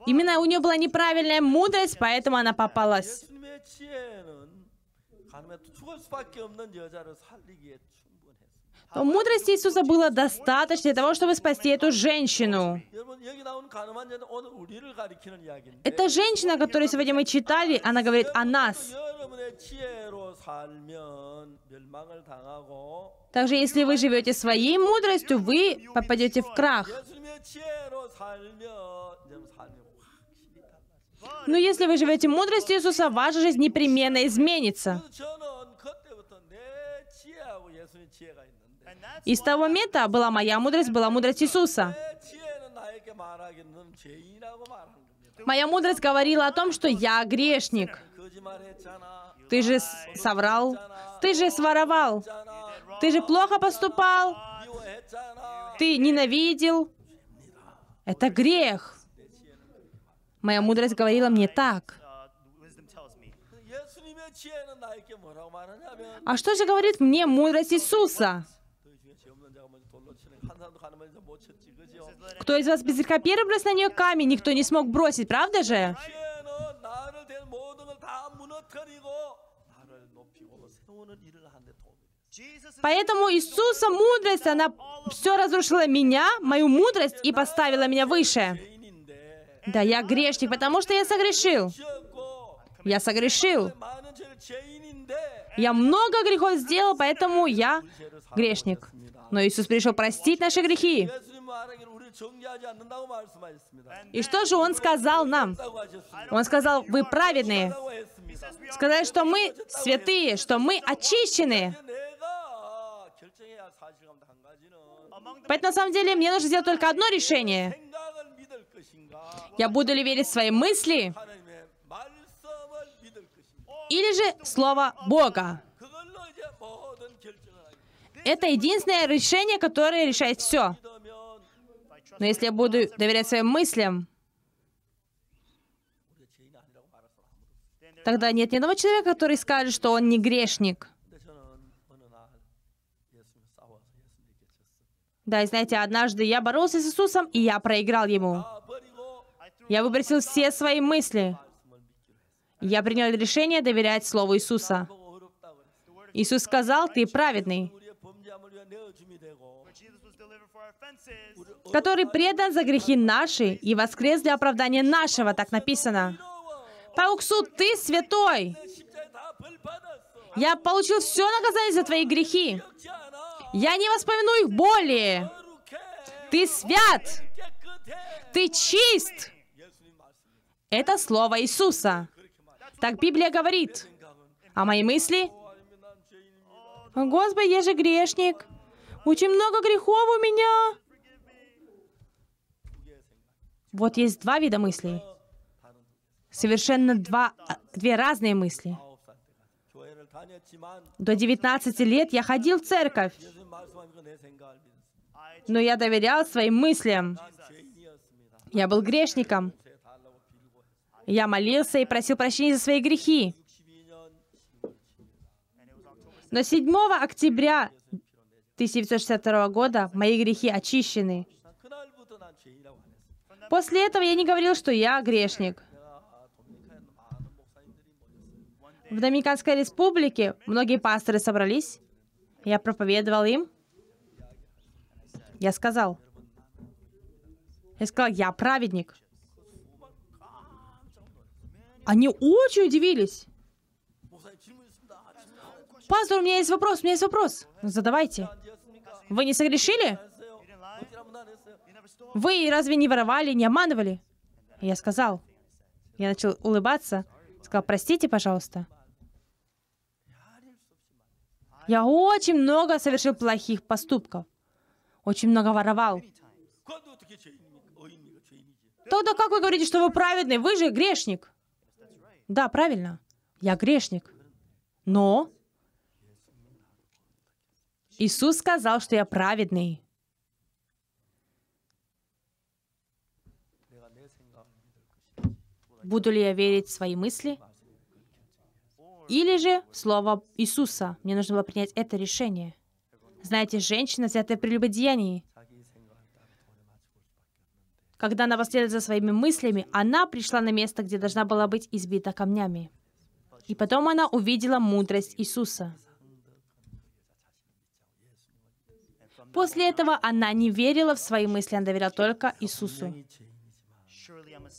Именно у нее была неправильная мудрость, поэтому она попалась. Но мудрости Иисуса было достаточно для того, чтобы спасти эту женщину. Эта женщина, которую сегодня мы читали, она говорит о нас. Также, если вы живете своей мудростью, вы попадете в крах. Но если вы живете мудростью Иисуса, ваша жизнь непременно изменится. И с того момента была мудрость Иисуса. Моя мудрость говорила о том, что я грешник. Ты же соврал, ты же своровал, ты же плохо поступал, ты ненавидел. Это грех. Моя мудрость говорила мне так. А что же говорит мне мудрость Иисуса? Кто из вас без греха первый бросил на нее камень, никто не смог бросить, правда же? Поэтому Иисуса мудрость, она все разрушила меня, мою мудрость, и поставила меня выше. Да, я грешник, потому что я согрешил. Я согрешил. Я много грехов сделал, поэтому я грешник. Но Иисус пришел простить наши грехи. И что же Он сказал нам? Он сказал, вы праведные. Сказал, что мы святые, что мы очищены. Поэтому, на самом деле, мне нужно сделать только одно решение. Я буду ли верить в свои мысли? Или же Слово Бога. Это единственное решение, которое решает все. Но если я буду доверять своим мыслям, тогда нет ни одного человека, который скажет, что он не грешник. Да, и знаете, однажды я боролся с Иисусом, и я проиграл Ему. Я выбросил все свои мысли. Я принял решение доверять Слову Иисуса. Иисус сказал, ты праведный, который предан за грехи наши и воскрес для оправдания нашего, так написано. Паук Су, ты святой. Я получил все наказание за твои грехи. Я не воспомяну их более. Ты свят. Ты чист. Это слово Иисуса. Так Библия говорит. А мои мысли? Господи, я же грешник. Очень много грехов у меня. Вот есть два вида мыслей. Совершенно две разные мысли. До 19 лет я ходил в церковь. Но я доверял своим мыслям. Я был грешником. Я молился и просил прощения за свои грехи. Но 7 октября 1962 года мои грехи очищены. После этого я не говорил, что я грешник. В Доминиканской республике многие пасторы собрались. Я проповедовал им. Я сказал, я праведник. Они очень удивились. Пастор, у меня есть вопрос. Задавайте. Вы не согрешили? Вы разве не воровали, не обманывали? Я сказал. Я начал улыбаться. Сказал, простите, пожалуйста. Я очень много совершил плохих поступков. Очень много воровал. Тогда как вы говорите, что вы праведный? Вы же грешник. Да, правильно. Я грешник. Но Иисус сказал, что я праведный. Буду ли я верить в свои мысли? Или же в слово Иисуса? Мне нужно было принять это решение. Знаете, женщина, взятая при любодеянии, когда она последовала за своими мыслями, она пришла на место, где должна была быть избита камнями. И потом она увидела мудрость Иисуса. После этого она не верила в свои мысли, она доверяла только Иисусу.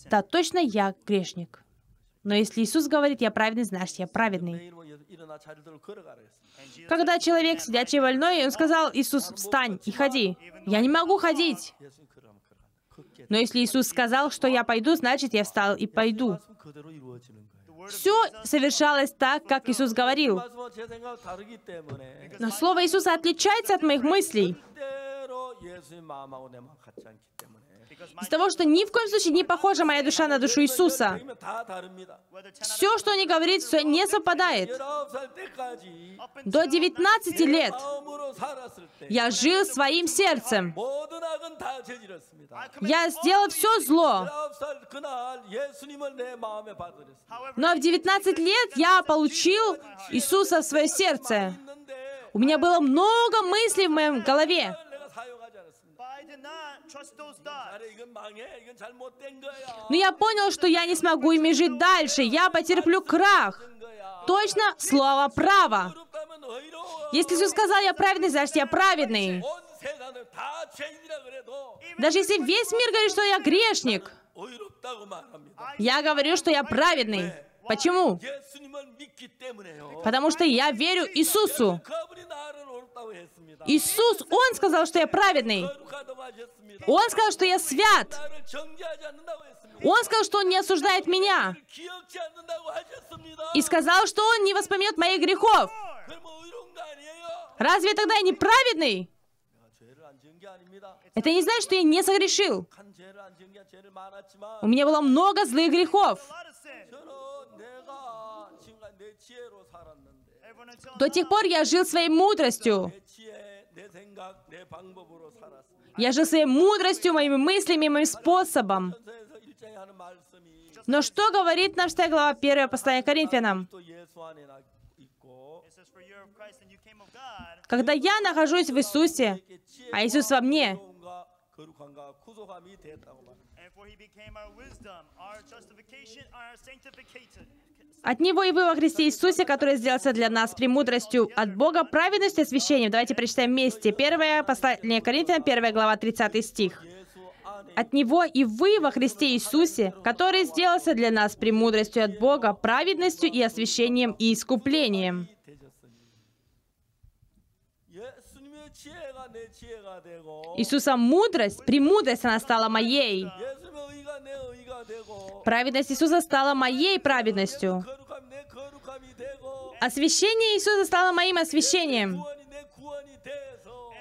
Да, точно я грешник. Но если Иисус говорит, я праведный, значит, я праведный. Когда человек, сидячий больной, он сказал, Иисус, встань и ходи. Я не могу ходить. Но если Иисус сказал, что я пойду, значит, я встал и пойду. Все совершалось так, как Иисус говорил. Но слово Иисуса отличается от моих мыслей. Из того, что ни в коем случае не похожа моя душа на душу Иисуса. Все, что они говорят, все не совпадает. До 19 лет я жил своим сердцем. Я сделал все зло. Но в 19 лет я получил Иисуса в свое сердце. У меня было много мыслей в моем голове. Но я понял, что я не смогу ими жить дальше. Я потерплю крах. Точно слово «право». Если Иисус сказал, я праведный, значит, я праведный. Даже если весь мир говорит, что я грешник, я говорю, что я праведный. Почему? Потому что я верю Иисусу. Иисус, Он сказал, что я праведный. Он сказал, что я свят. Он сказал, что Он не осуждает меня. И сказал, что Он не воспоминает моих грехов. Разве тогда я не праведный? Это не значит, что я не согрешил. У меня было много злых грехов. До тех пор я жил своей мудростью. Я жил своей мудростью, моими мыслями, моим способом. Но что говорит нам 6 глава 1 послания Коринфянам? Когда я нахожусь в Иисусе, а Иисус во мне, от Него и вы во Христе Иисусе, который сделался для нас премудростью от Бога, праведностью и освящением. Давайте прочитаем вместе. Первое послание Коринфянам, 1 глава, 30 стих. От Него и вы во Христе Иисусе, который сделался для нас премудростью от Бога, праведностью и освящением и искуплением. Иисуса мудрость, премудрость, она стала моей. Праведность Иисуса стала моей праведностью. Освящение Иисуса стало моим освящением.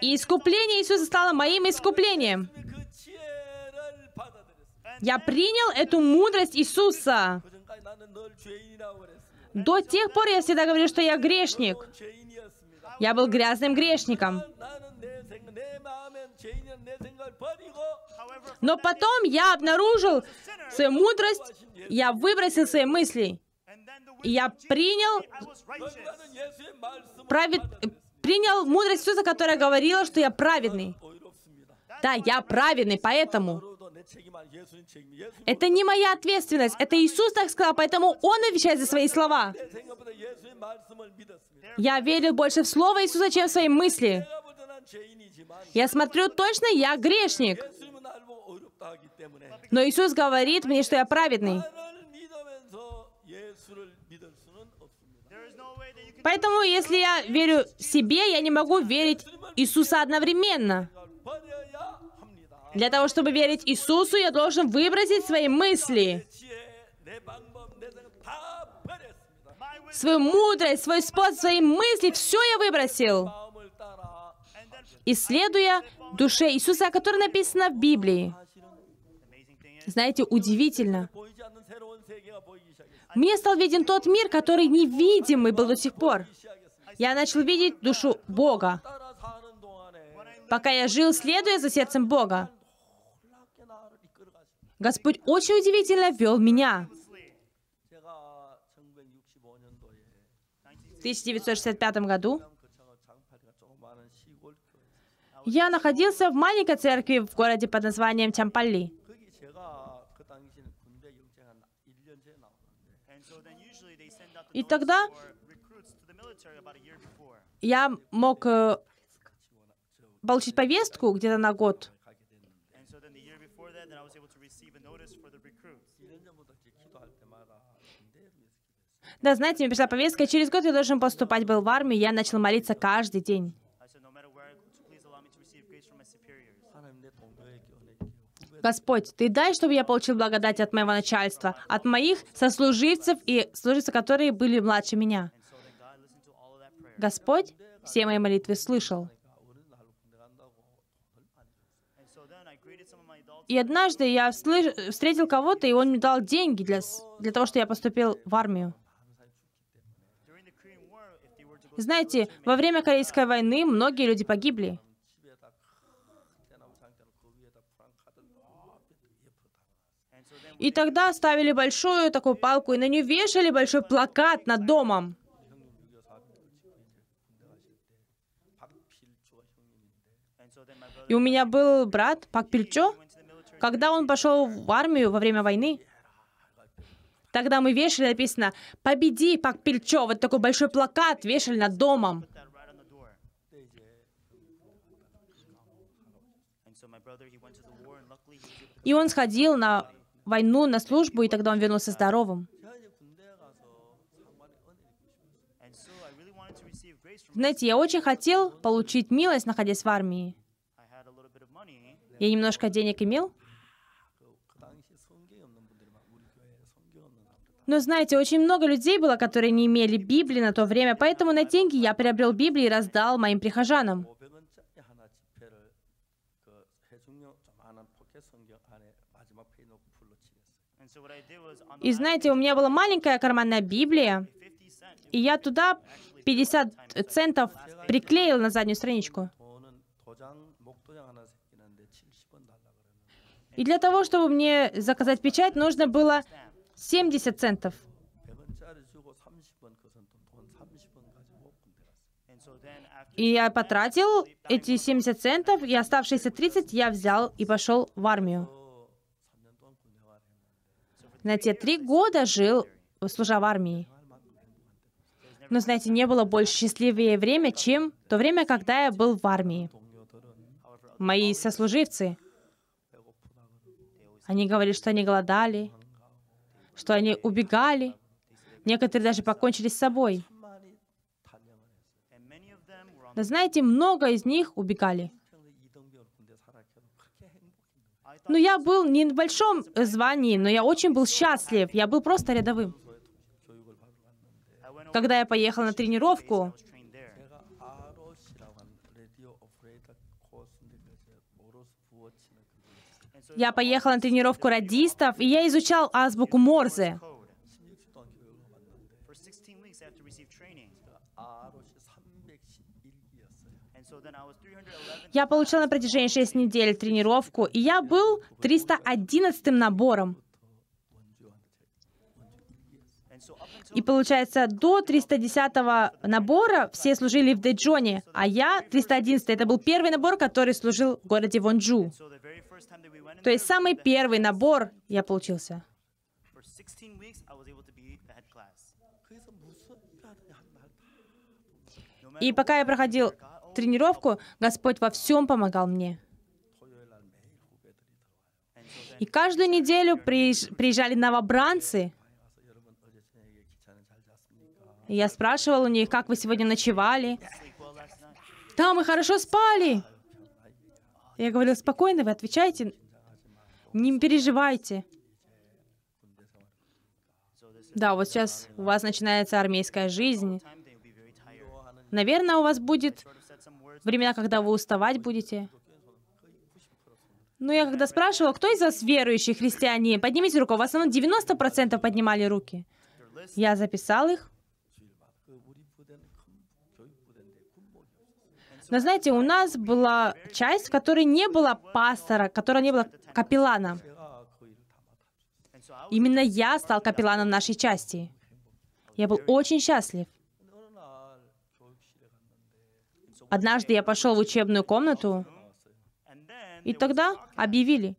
И искупление Иисуса стало моим искуплением. Я принял эту мудрость Иисуса. До тех пор я всегда говорил, что я грешник. Я был грязным грешником. Но потом я обнаружил свою мудрость, я выбросил свои мысли, и я принял мудрость Иисуса, которая говорила, что я праведный. Да, я праведный, поэтому. Это не моя ответственность, это Иисус так сказал, поэтому Он отвечает за свои слова. Я верю больше в слово Иисуса, чем в свои мысли. Я смотрю точно, я грешник. Но Иисус говорит мне, что я праведный. Поэтому, если я верю себе, я не могу верить Иисуса одновременно. Для того, чтобы верить Иисусу, я должен выбросить свои мысли, свою мудрость, свой способ, свои мысли. Все я выбросил, исследуя душе Иисуса, о которой написано в Библии. Знаете, удивительно. Мне стал виден тот мир, который невидимый был до сих пор. Я начал видеть душу Бога, пока я жил, следуя за сердцем Бога. Господь очень удивительно вел меня. В 1965 году я находился в маленькой церкви в городе под названием Чампалли. И тогда я мог получить повестку где-то на год. Да, знаете, мне пришла повестка, и через год я должен поступать был в армию, я начал молиться каждый день. Господь, Ты дай, чтобы я получил благодать от моего начальства, от моих сослуживцев и служивцев, которые были младше меня. Господь все мои молитвы слышал. И однажды я встретил кого-то, и он мне дал деньги для того, чтобы я поступил в армию. Знаете, во время Корейской войны многие люди погибли. И тогда ставили большую такую палку, и на нее вешали большой плакат над домом. И у меня был брат, Пак Пильчо, когда он пошел в армию во время войны. Тогда мы вешали, написано, «Победи, Пак Пильчо!» Вот такой большой плакат вешали над домом. И он сходил на войну, на службу, и тогда он вернулся здоровым. Знаете, я очень хотел получить милость, находясь в армии. Я немножко денег имел. Но, знаете, очень много людей было, которые не имели Библии на то время, поэтому на деньги я приобрел Библию и раздал моим прихожанам. И, знаете, у меня была маленькая карманная Библия, и я туда 50 центов приклеил на заднюю страничку. И для того, чтобы мне заказать печать, нужно было 70 центов. И я потратил эти 70 центов, и оставшиеся 30 я взял и пошел в армию. Знаете, 3 года жил, служа в армии. Но, знаете, не было больше счастливее время, чем то время, когда я был в армии. Мои сослуживцы, они говорили, что они голодали, что они убегали. Некоторые даже покончили с собой. Но, знаете, много из них убегали. Но я был не в большом звании, но я очень был счастлив. Я был просто рядовым. Когда я поехал на тренировку, я поехала на тренировку радистов, и я изучал азбуку Морзе. Я получал на протяжении 6 недель тренировку, и я был 311-м набором. И получается, до 310-го набора все служили в Тэджоне, а я 311-й. Это был первый набор, который служил в городе Вонджу. То есть самый первый набор я получился. И пока я проходил тренировку, Господь во всем помогал мне. И каждую неделю приезжали новобранцы. И я спрашивал у них, как вы сегодня ночевали. Да, мы хорошо спали. Я говорила, спокойно, вы отвечаете, не переживайте. Да, вот сейчас у вас начинается армейская жизнь. Наверное, у вас будет времена, когда вы уставать будете. Но я когда спрашивала, кто из вас верующие христиане, поднимите руку. В основном 90% поднимали руки. Я записал их. Но знаете, у нас была часть, в которой не было пастора, в которой не было капеллана. Именно я стал капелланом нашей части. Я был очень счастлив. Однажды я пошел в учебную комнату, и тогда объявили.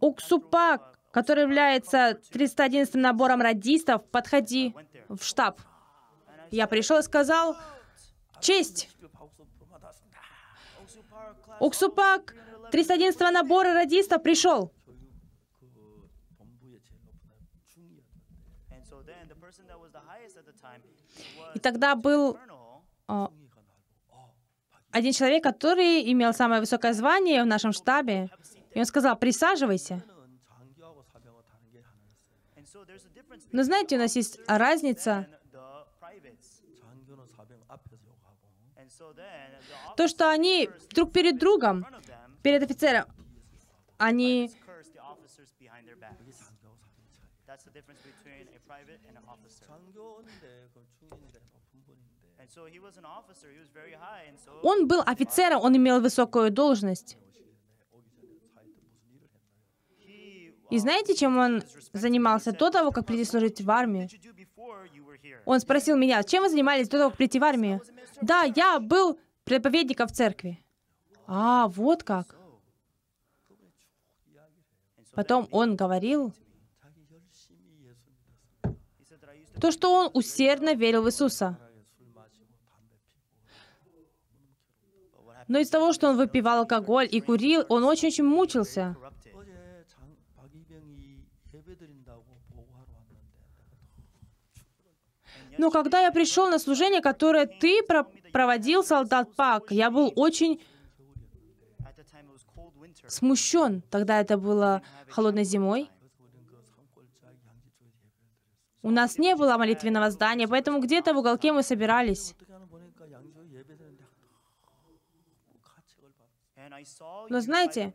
Ок Су Пак, который является 311-м набором радистов, подходи в штаб. Я пришел и сказал, честь! Ок Су Пак, 311-го набора радистов пришел. И тогда был один человек, который имел самое высокое звание в нашем штабе, и он сказал, присаживайся. Но знаете, у нас есть разница. То, что они друг перед другом, перед офицером, они... Он был офицером, он имел высокую должность. И знаете, чем он занимался до того, как прийти служить в армию? Он спросил меня, чем вы занимались до того, как прийти в армию? Да, я был проповедником в церкви. А, вот как. Потом он говорил, то, что он усердно верил в Иисуса. Но из-за того, что он выпивал алкоголь и курил, он очень-очень мучился. Но когда я пришел на служение, которое ты проводил, солдат Пак, я был очень смущен. Тогда это было холодной зимой. У нас не было молитвенного здания, поэтому где-то в уголке мы собирались. Но знаете,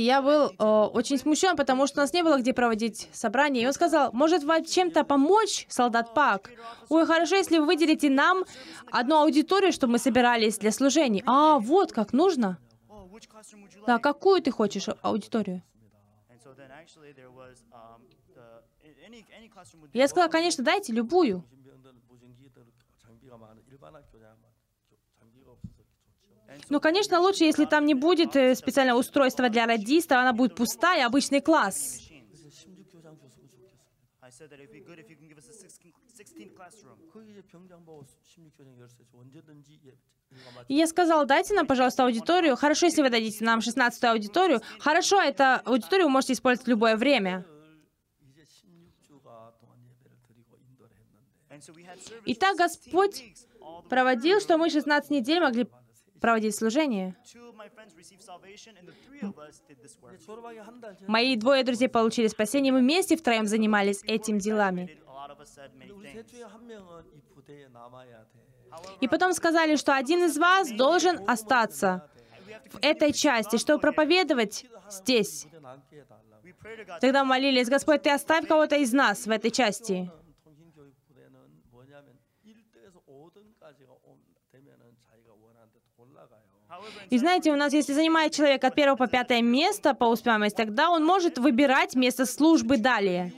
я был очень смущен, потому что у нас не было где проводить собрание. И он сказал, может, вам чем-то помочь, солдат Пак? Ой, хорошо, если вы выделите нам одну аудиторию, чтобы мы собирались для служений. А, вот как нужно. Да, какую ты хочешь аудиторию? Я сказала, конечно, дайте любую. Ну, конечно, лучше, если там не будет специального устройства для радистов, она будет пустая, обычный класс. И я сказала, дайте нам, пожалуйста, аудиторию. Хорошо, если вы дадите нам 16-ю аудиторию. Хорошо, эту аудиторию вы можете использовать в любое время. И так Господь проводил, что мы 16 недель могли проводить служение. Мои двое друзей получили спасение, мы вместе втроем занимались этими делами. И потом сказали, что один из вас должен остаться в этой части, чтобы проповедовать здесь. Тогда молились, Господь, ты оставь кого-то из нас в этой части. И знаете, у нас, если занимает человек от 1 по 5 место по успеваемости, тогда он может выбирать место службы далее.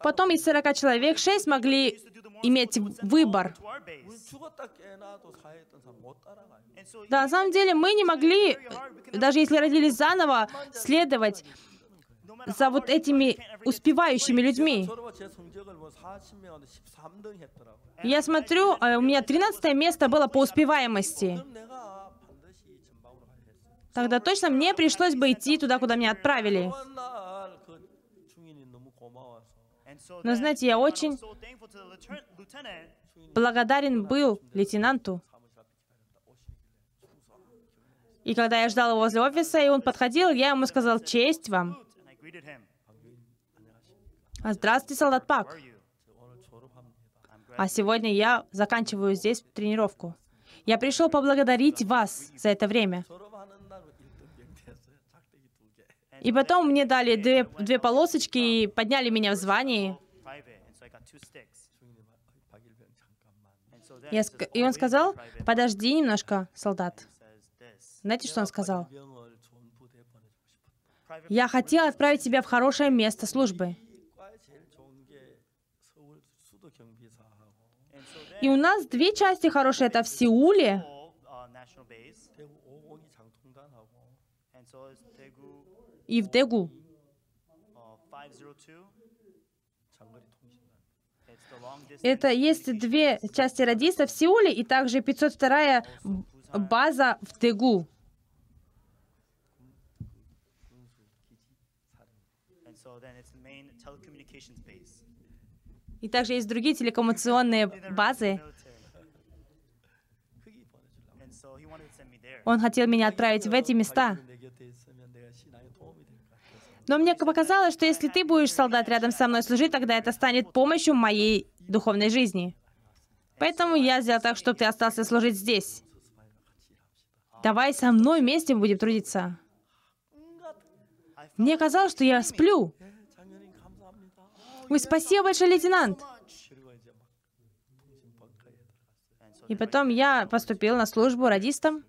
Потом из 40 человек 6 могли иметь выбор. Да, на самом деле мы не могли, даже если родились заново, следовать за вот этими успевающими людьми. Я смотрю, у меня 13 место было по успеваемости. Тогда точно мне пришлось бы идти туда, куда меня отправили. Но знаете, я очень благодарен был лейтенанту. И когда я ждал его возле офиса, и он подходил, я ему сказал: «Честь вам». «Здравствуйте, солдат Пак. А сегодня я заканчиваю здесь тренировку. Я пришел поблагодарить вас за это время». И потом мне дали две полосочки и подняли меня в звании. И он сказал: «Подожди немножко, солдат». Знаете, что он сказал? «Я хотел отправить тебя в хорошее место службы». И у нас две части хорошие. Это в Сеуле. И в Тэгу. Это есть две части радиста в Сеуле и также 502-я база в Тэгу. И также есть другие телекоммуникационные базы. Он хотел меня отправить в эти места. Но мне показалось, что если ты будешь, солдат, рядом со мной служить, тогда это станет помощью моей духовной жизни. Поэтому я сделал так, чтобы ты остался служить здесь. Давай со мной вместе будем трудиться. Мне казалось, что я сплю. Ой, спасибо большое, лейтенант. И потом я поступил на службу радистом.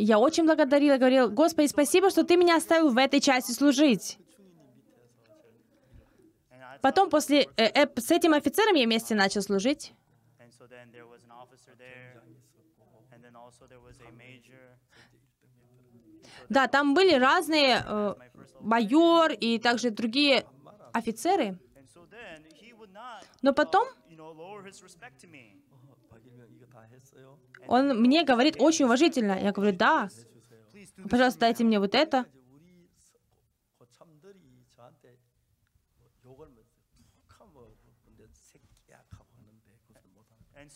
Я очень благодарила, говорил: «Господи, спасибо, что ты меня оставил в этой части служить». Потом после с этим офицером я вместе начал служить. Да, там были разные майор и также другие офицеры. Но потом он мне говорит очень уважительно. Я говорю: «Да, пожалуйста, дайте мне вот это».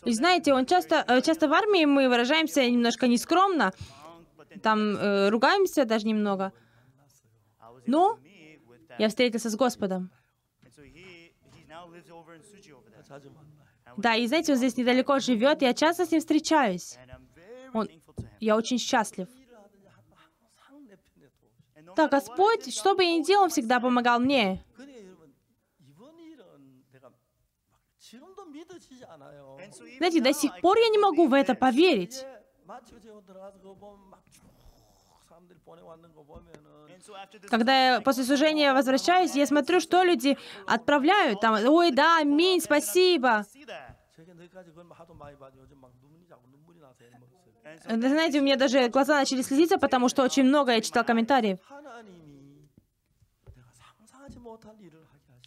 И знаете, он часто в армии мы выражаемся немножко нескромно, там ругаемся даже немного. Но я встретился с Господом. Да, и знаете, он здесь недалеко живет, я часто с ним встречаюсь. Я очень счастлив. Да, Господь, что бы я ни делал, всегда помогал мне. Знаете, до сих пор я не могу в это поверить. Когда я после служения возвращаюсь, я смотрю, что люди отправляют. Там: «Ой, да, аминь, спасибо». Знаете, у меня даже глаза начали слезиться, потому что очень много я читал комментариев.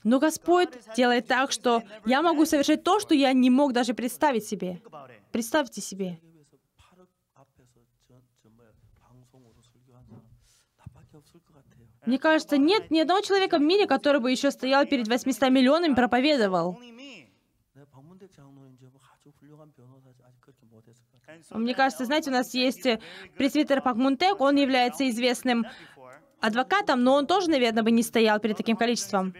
Но Господь делает так, что я могу совершить то, что я не мог даже представить себе. Представьте себе. Мне кажется, нет ни одного человека в мире, который бы еще стоял перед 800 миллионами и проповедовал. Мне кажется, знаете, у нас есть пресвитер Пак Мунтек, он является известным адвокатом, но он тоже, наверное, бы не стоял перед таким количеством.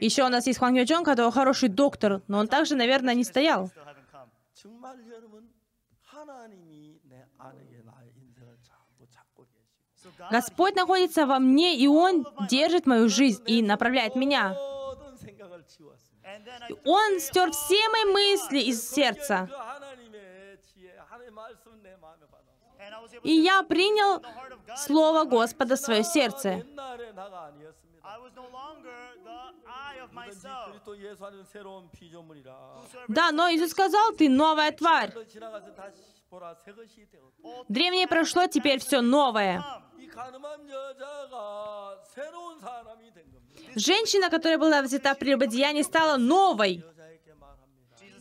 Еще у нас есть Хван Гё Чон, который хороший доктор, но он также, наверное, не стоял. Господь находится во мне, и Он держит мою жизнь и направляет меня. Он стер все мои мысли из сердца. И я принял слово Господа в свое сердце. Да, но Иисус сказал, ты новая тварь. Древнее прошло, теперь все новое. Женщина, которая была взята в прелюбодеянии, стала новой.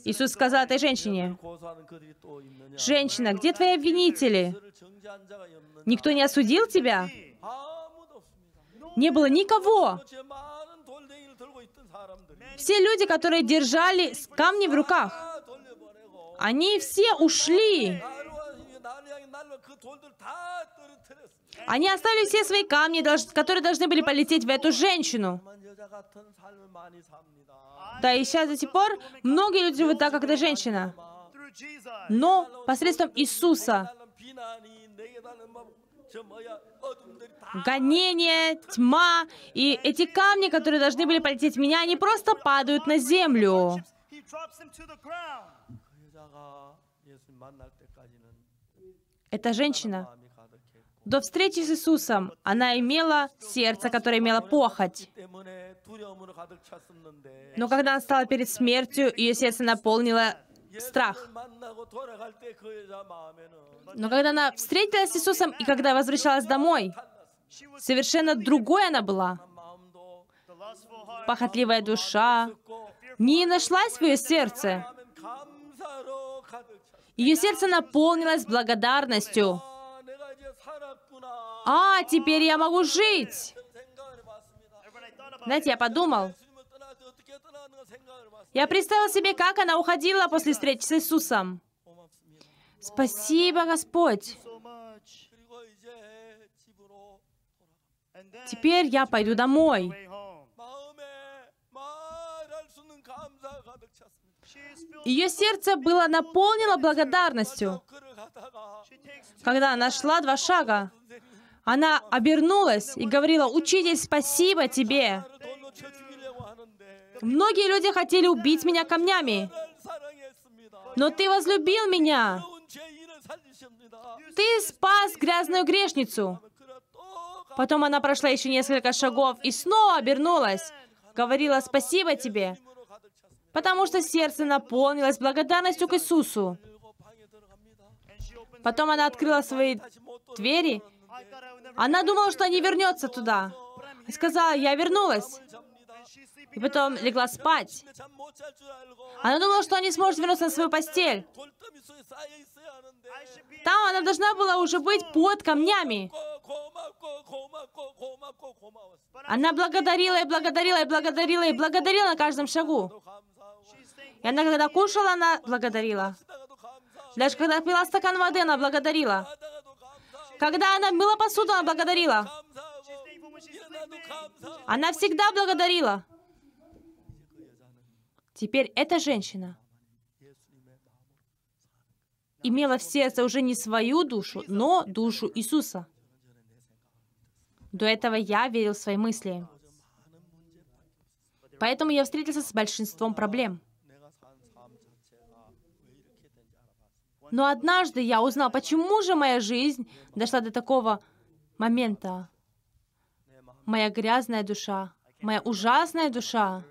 Иисус сказал этой женщине: «Женщина, где твои обвинители? Никто не осудил тебя?» Не было никого. Все люди, которые держали камни в руках, они все ушли. Они оставили все свои камни, которые должны были полететь в эту женщину. Да, и сейчас до сих пор многие люди живут так, как эта женщина. Но посредством Иисуса гонение, тьма и эти камни, которые должны были полететь в меня, они просто падают на землю. Эта женщина до встречи с Иисусом, она имела сердце, которое имело похоть. Но когда она стала перед смертью, ее сердце наполнило страх. Но когда она встретилась с Иисусом и когда возвращалась домой, совершенно другой она была. Похотливая душа не нашлась в ее сердце. Ее сердце наполнилось благодарностью. А, теперь я могу жить. Знаете, я подумал. Я представил себе, как она уходила после встречи с Иисусом. Спасибо, Господь. Теперь я пойду домой. Ее сердце было наполнено благодарностью. Когда она шла 2 шага, она обернулась и говорила: «Учитель, спасибо тебе! Многие люди хотели убить меня камнями, но ты возлюбил меня. Ты спас грязную грешницу». Потом она прошла еще несколько шагов и снова обернулась, говорила: «Спасибо тебе», потому что сердце наполнилось благодарностью к Иисусу. Потом она открыла свои двери. Она думала, что не вернется туда. И сказала: «Я вернулась». И потом легла спать. Она думала, что не сможет вернуться на свою постель. Там она должна была уже быть под камнями. Она благодарила и благодарила и благодарила и благодарила на каждом шагу. И она, когда кушала, она благодарила. Даже когда пила стакан воды, она благодарила. Когда она мыла посуду, она благодарила. Она всегда благодарила. Теперь эта женщина имела в сердце уже не свою душу, но душу Иисуса. До этого я верил в свои мысли. Поэтому я встретился с большинством проблем. Но однажды я узнал, почему же моя жизнь дошла до такого момента. Моя грязная душа, моя ужасная душа.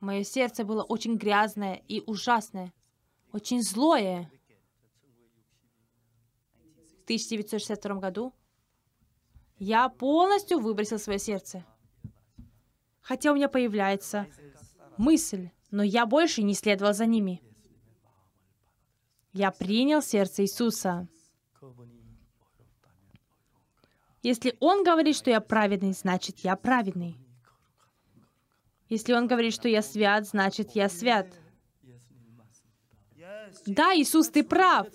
Мое сердце было очень грязное и ужасное, очень злое. В 1962 году я полностью выбросил свое сердце. Хотя у меня появляется мысль, но я больше не следовал за ними. Я принял сердце Иисуса. Если Он говорит, что я праведный, значит, я праведный. Если Он говорит, что я свят, значит, я свят. Да, Иисус, ты прав.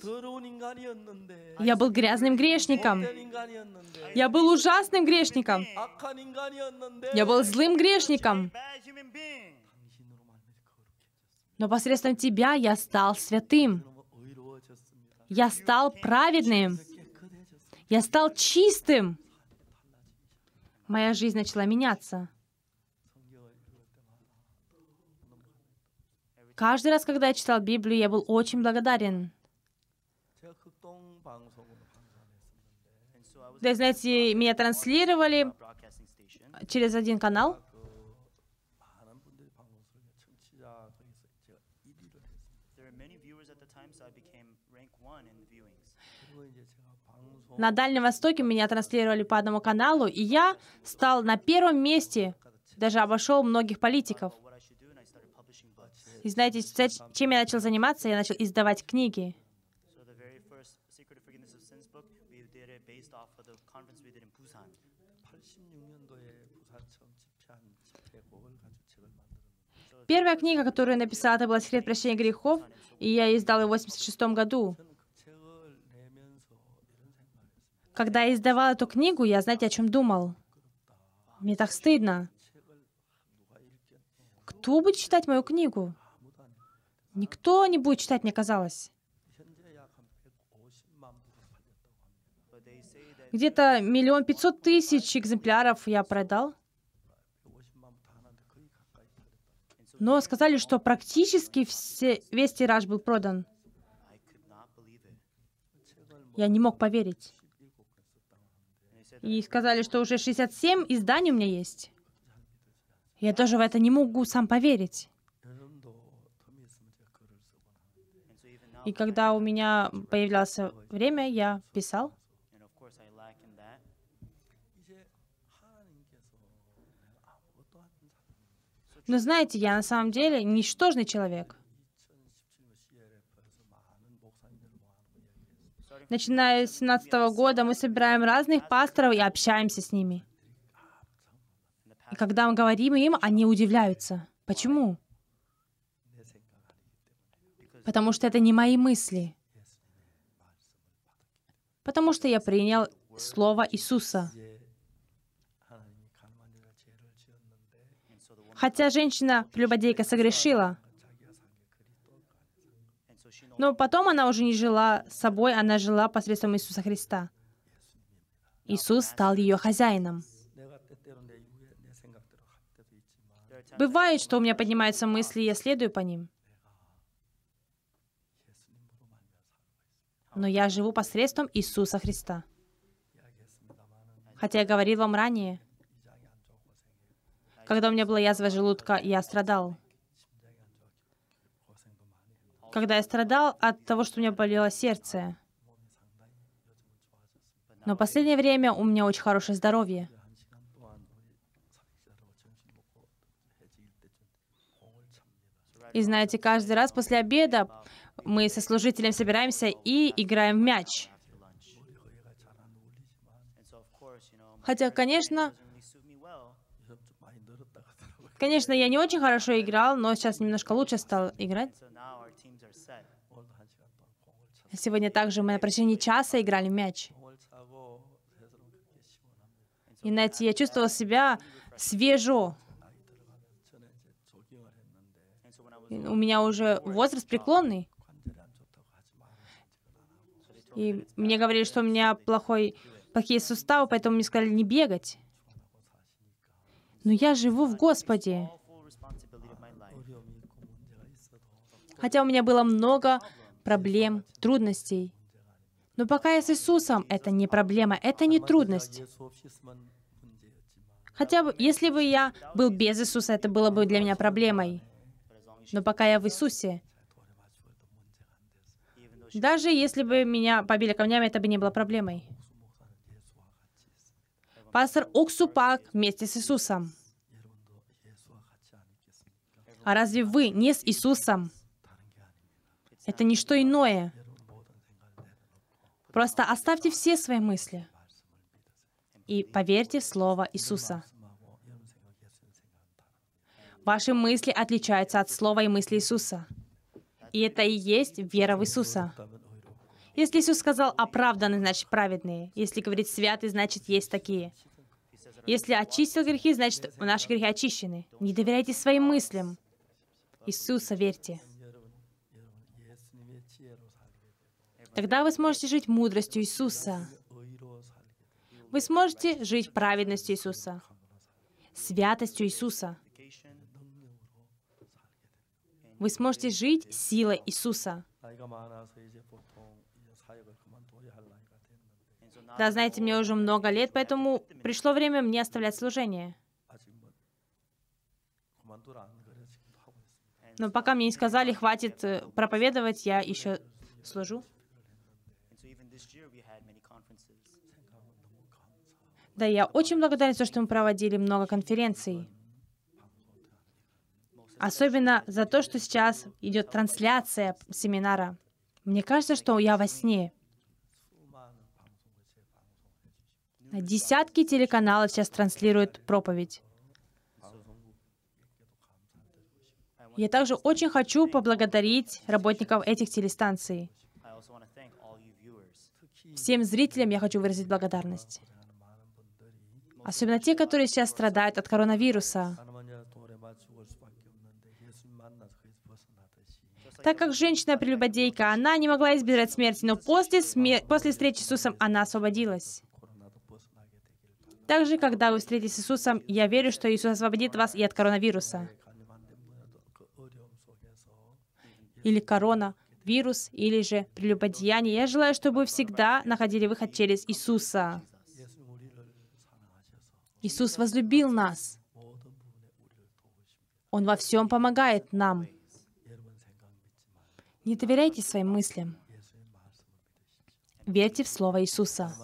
Я был грязным грешником. Я был ужасным грешником. Я был злым грешником. Но посредством Тебя я стал святым. Я стал праведным. Я стал чистым. Моя жизнь начала меняться. Каждый раз, когда я читал Библию, я был очень благодарен. Да, знаете, меня транслировали через один канал. На Дальнем Востоке меня транслировали по одному каналу, и я стал на первом месте, даже обошел многих политиков. И знаете, чем я начал заниматься? Я начал издавать книги. Первая книга, которую я написала, это была «Секрет прощения грехов», и я издала ее в 1986 году. Когда я издавала эту книгу, я, знаете, о чем думал? Мне так стыдно. Кто будет читать мою книгу? Никто не будет читать, мне казалось. Где-то 1 500 000 экземпляров я продал. Но сказали, что практически весь тираж был продан. Я не мог поверить. И сказали, что уже 67 изданий у меня есть. Я тоже в это не могу сам поверить. И когда у меня появлялось время, я писал. Но знаете, я на самом деле ничтожный человек. Начиная с 2017 года мы собираем разных пасторов и общаемся с ними. И когда мы говорим им, они удивляются. Почему? Потому что это не мои мысли. Потому что я принял слово Иисуса. Хотя женщина-прелюбодейка согрешила, но потом она уже не жила собой, она жила посредством Иисуса Христа. Иисус стал ее хозяином. Бывает, что у меня поднимаются мысли, я следую по ним. Но я живу посредством Иисуса Христа. Хотя я говорил вам ранее, когда у меня была язва желудка, я страдал. Когда я страдал от того, что у меня болело сердце. Но в последнее время у меня очень хорошее здоровье. И знаете, каждый раз после обеда мы со служителем собираемся и играем в мяч. Хотя, конечно, я не очень хорошо играл, но сейчас немножко лучше стал играть. Сегодня также мы на протяжении часа играли в мяч. И, знаете, я чувствовал себя свежо. У меня уже возраст преклонный. И мне говорили, что у меня плохие суставы, поэтому мне сказали не бегать. Но я живу в Господе. Хотя у меня было много проблем, трудностей. Но пока я с Иисусом, это не проблема, это не трудность. Хотя бы, если бы я был без Иисуса, это было бы для меня проблемой. Но пока я в Иисусе, даже если бы меня побили камнями, это бы не было проблемой. Пастор Ок Су Пак вместе с Иисусом. А разве вы не с Иисусом? Это не что иное. Просто оставьте все свои мысли и поверьте в слово Иисуса. Ваши мысли отличаются от слова и мысли Иисуса. И это и есть вера в Иисуса. Если Иисус сказал «оправданный», значит «праведные». Если говорит «святый», значит «есть такие». Если очистил грехи, значит «наши грехи очищены». Не доверяйте своим мыслям. Иисуса верьте. Тогда вы сможете жить мудростью Иисуса. Вы сможете жить праведностью Иисуса, святостью Иисуса. Вы сможете жить силой Иисуса. Да, знаете, мне уже много лет, поэтому пришло время мне оставлять служение. Но пока мне не сказали, хватит проповедовать, я еще служу. Да, я очень благодарен за то, что мы проводили много конференций. Особенно за то, что сейчас идет трансляция семинара. Мне кажется, что я во сне. Десятки телеканалов сейчас транслируют проповедь. Я также очень хочу поблагодарить работников этих телестанций. Всем зрителям я хочу выразить благодарность. Особенно те, которые сейчас страдают от коронавируса. Так как женщина-прелюбодейка, она не могла избежать смерти, но после встречи с Иисусом она освободилась. Также, когда вы встретитесь с Иисусом, я верю, что Иисус освободит вас и от коронавируса. Или коронавирус, или же прелюбодеяние. Я желаю, чтобы вы всегда находили выход через Иисуса. Иисус возлюбил нас. Он во всем помогает нам. Не доверяйте своим мыслям. Верьте в слово Иисуса.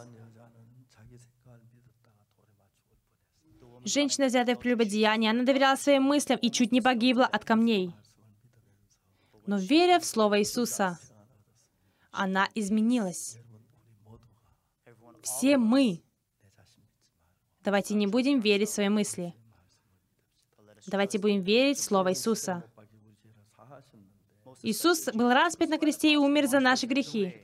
Женщина, взятая в прелюбодеяние, она доверяла своим мыслям и чуть не погибла от камней. Но веря в слово Иисуса, она изменилась. Все мы. Давайте не будем верить в свои мысли. Давайте будем верить в слово Иисуса. Иисус был распят на кресте и умер за наши грехи.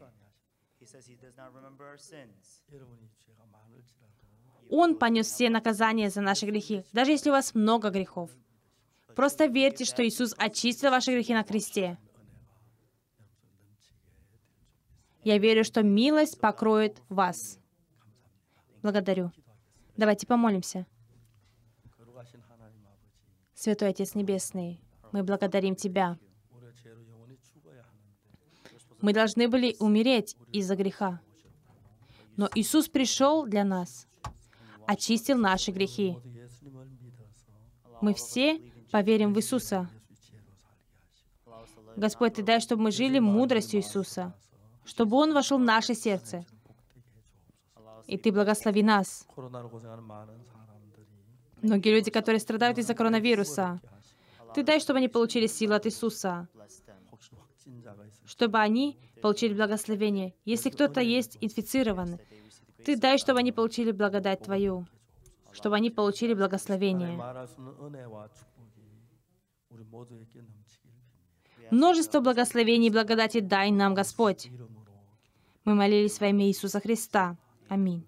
Он понес все наказания за наши грехи, даже если у вас много грехов. Просто верьте, что Иисус очистил ваши грехи на кресте. Я верю, что милость покроет вас. Благодарю. Давайте помолимся. Святой Отец Небесный, мы благодарим Тебя. Мы должны были умереть из-за греха. Но Иисус пришел для нас, очистил наши грехи. Мы все поверим в Иисуса. Господь, Ты дай, чтобы мы жили мудростью Иисуса, чтобы Он вошел в наше сердце. И Ты благослови нас. Многие люди, которые страдают из-за коронавируса, Ты дай, чтобы они получили силу от Иисуса, чтобы они получили благословение. Если кто-то есть инфицирован, Ты дай, чтобы они получили благодать Твою, чтобы они получили благословение. Множество благословений и благодати дай нам, Господь. Мы молились во имя Иисуса Христа. Аминь.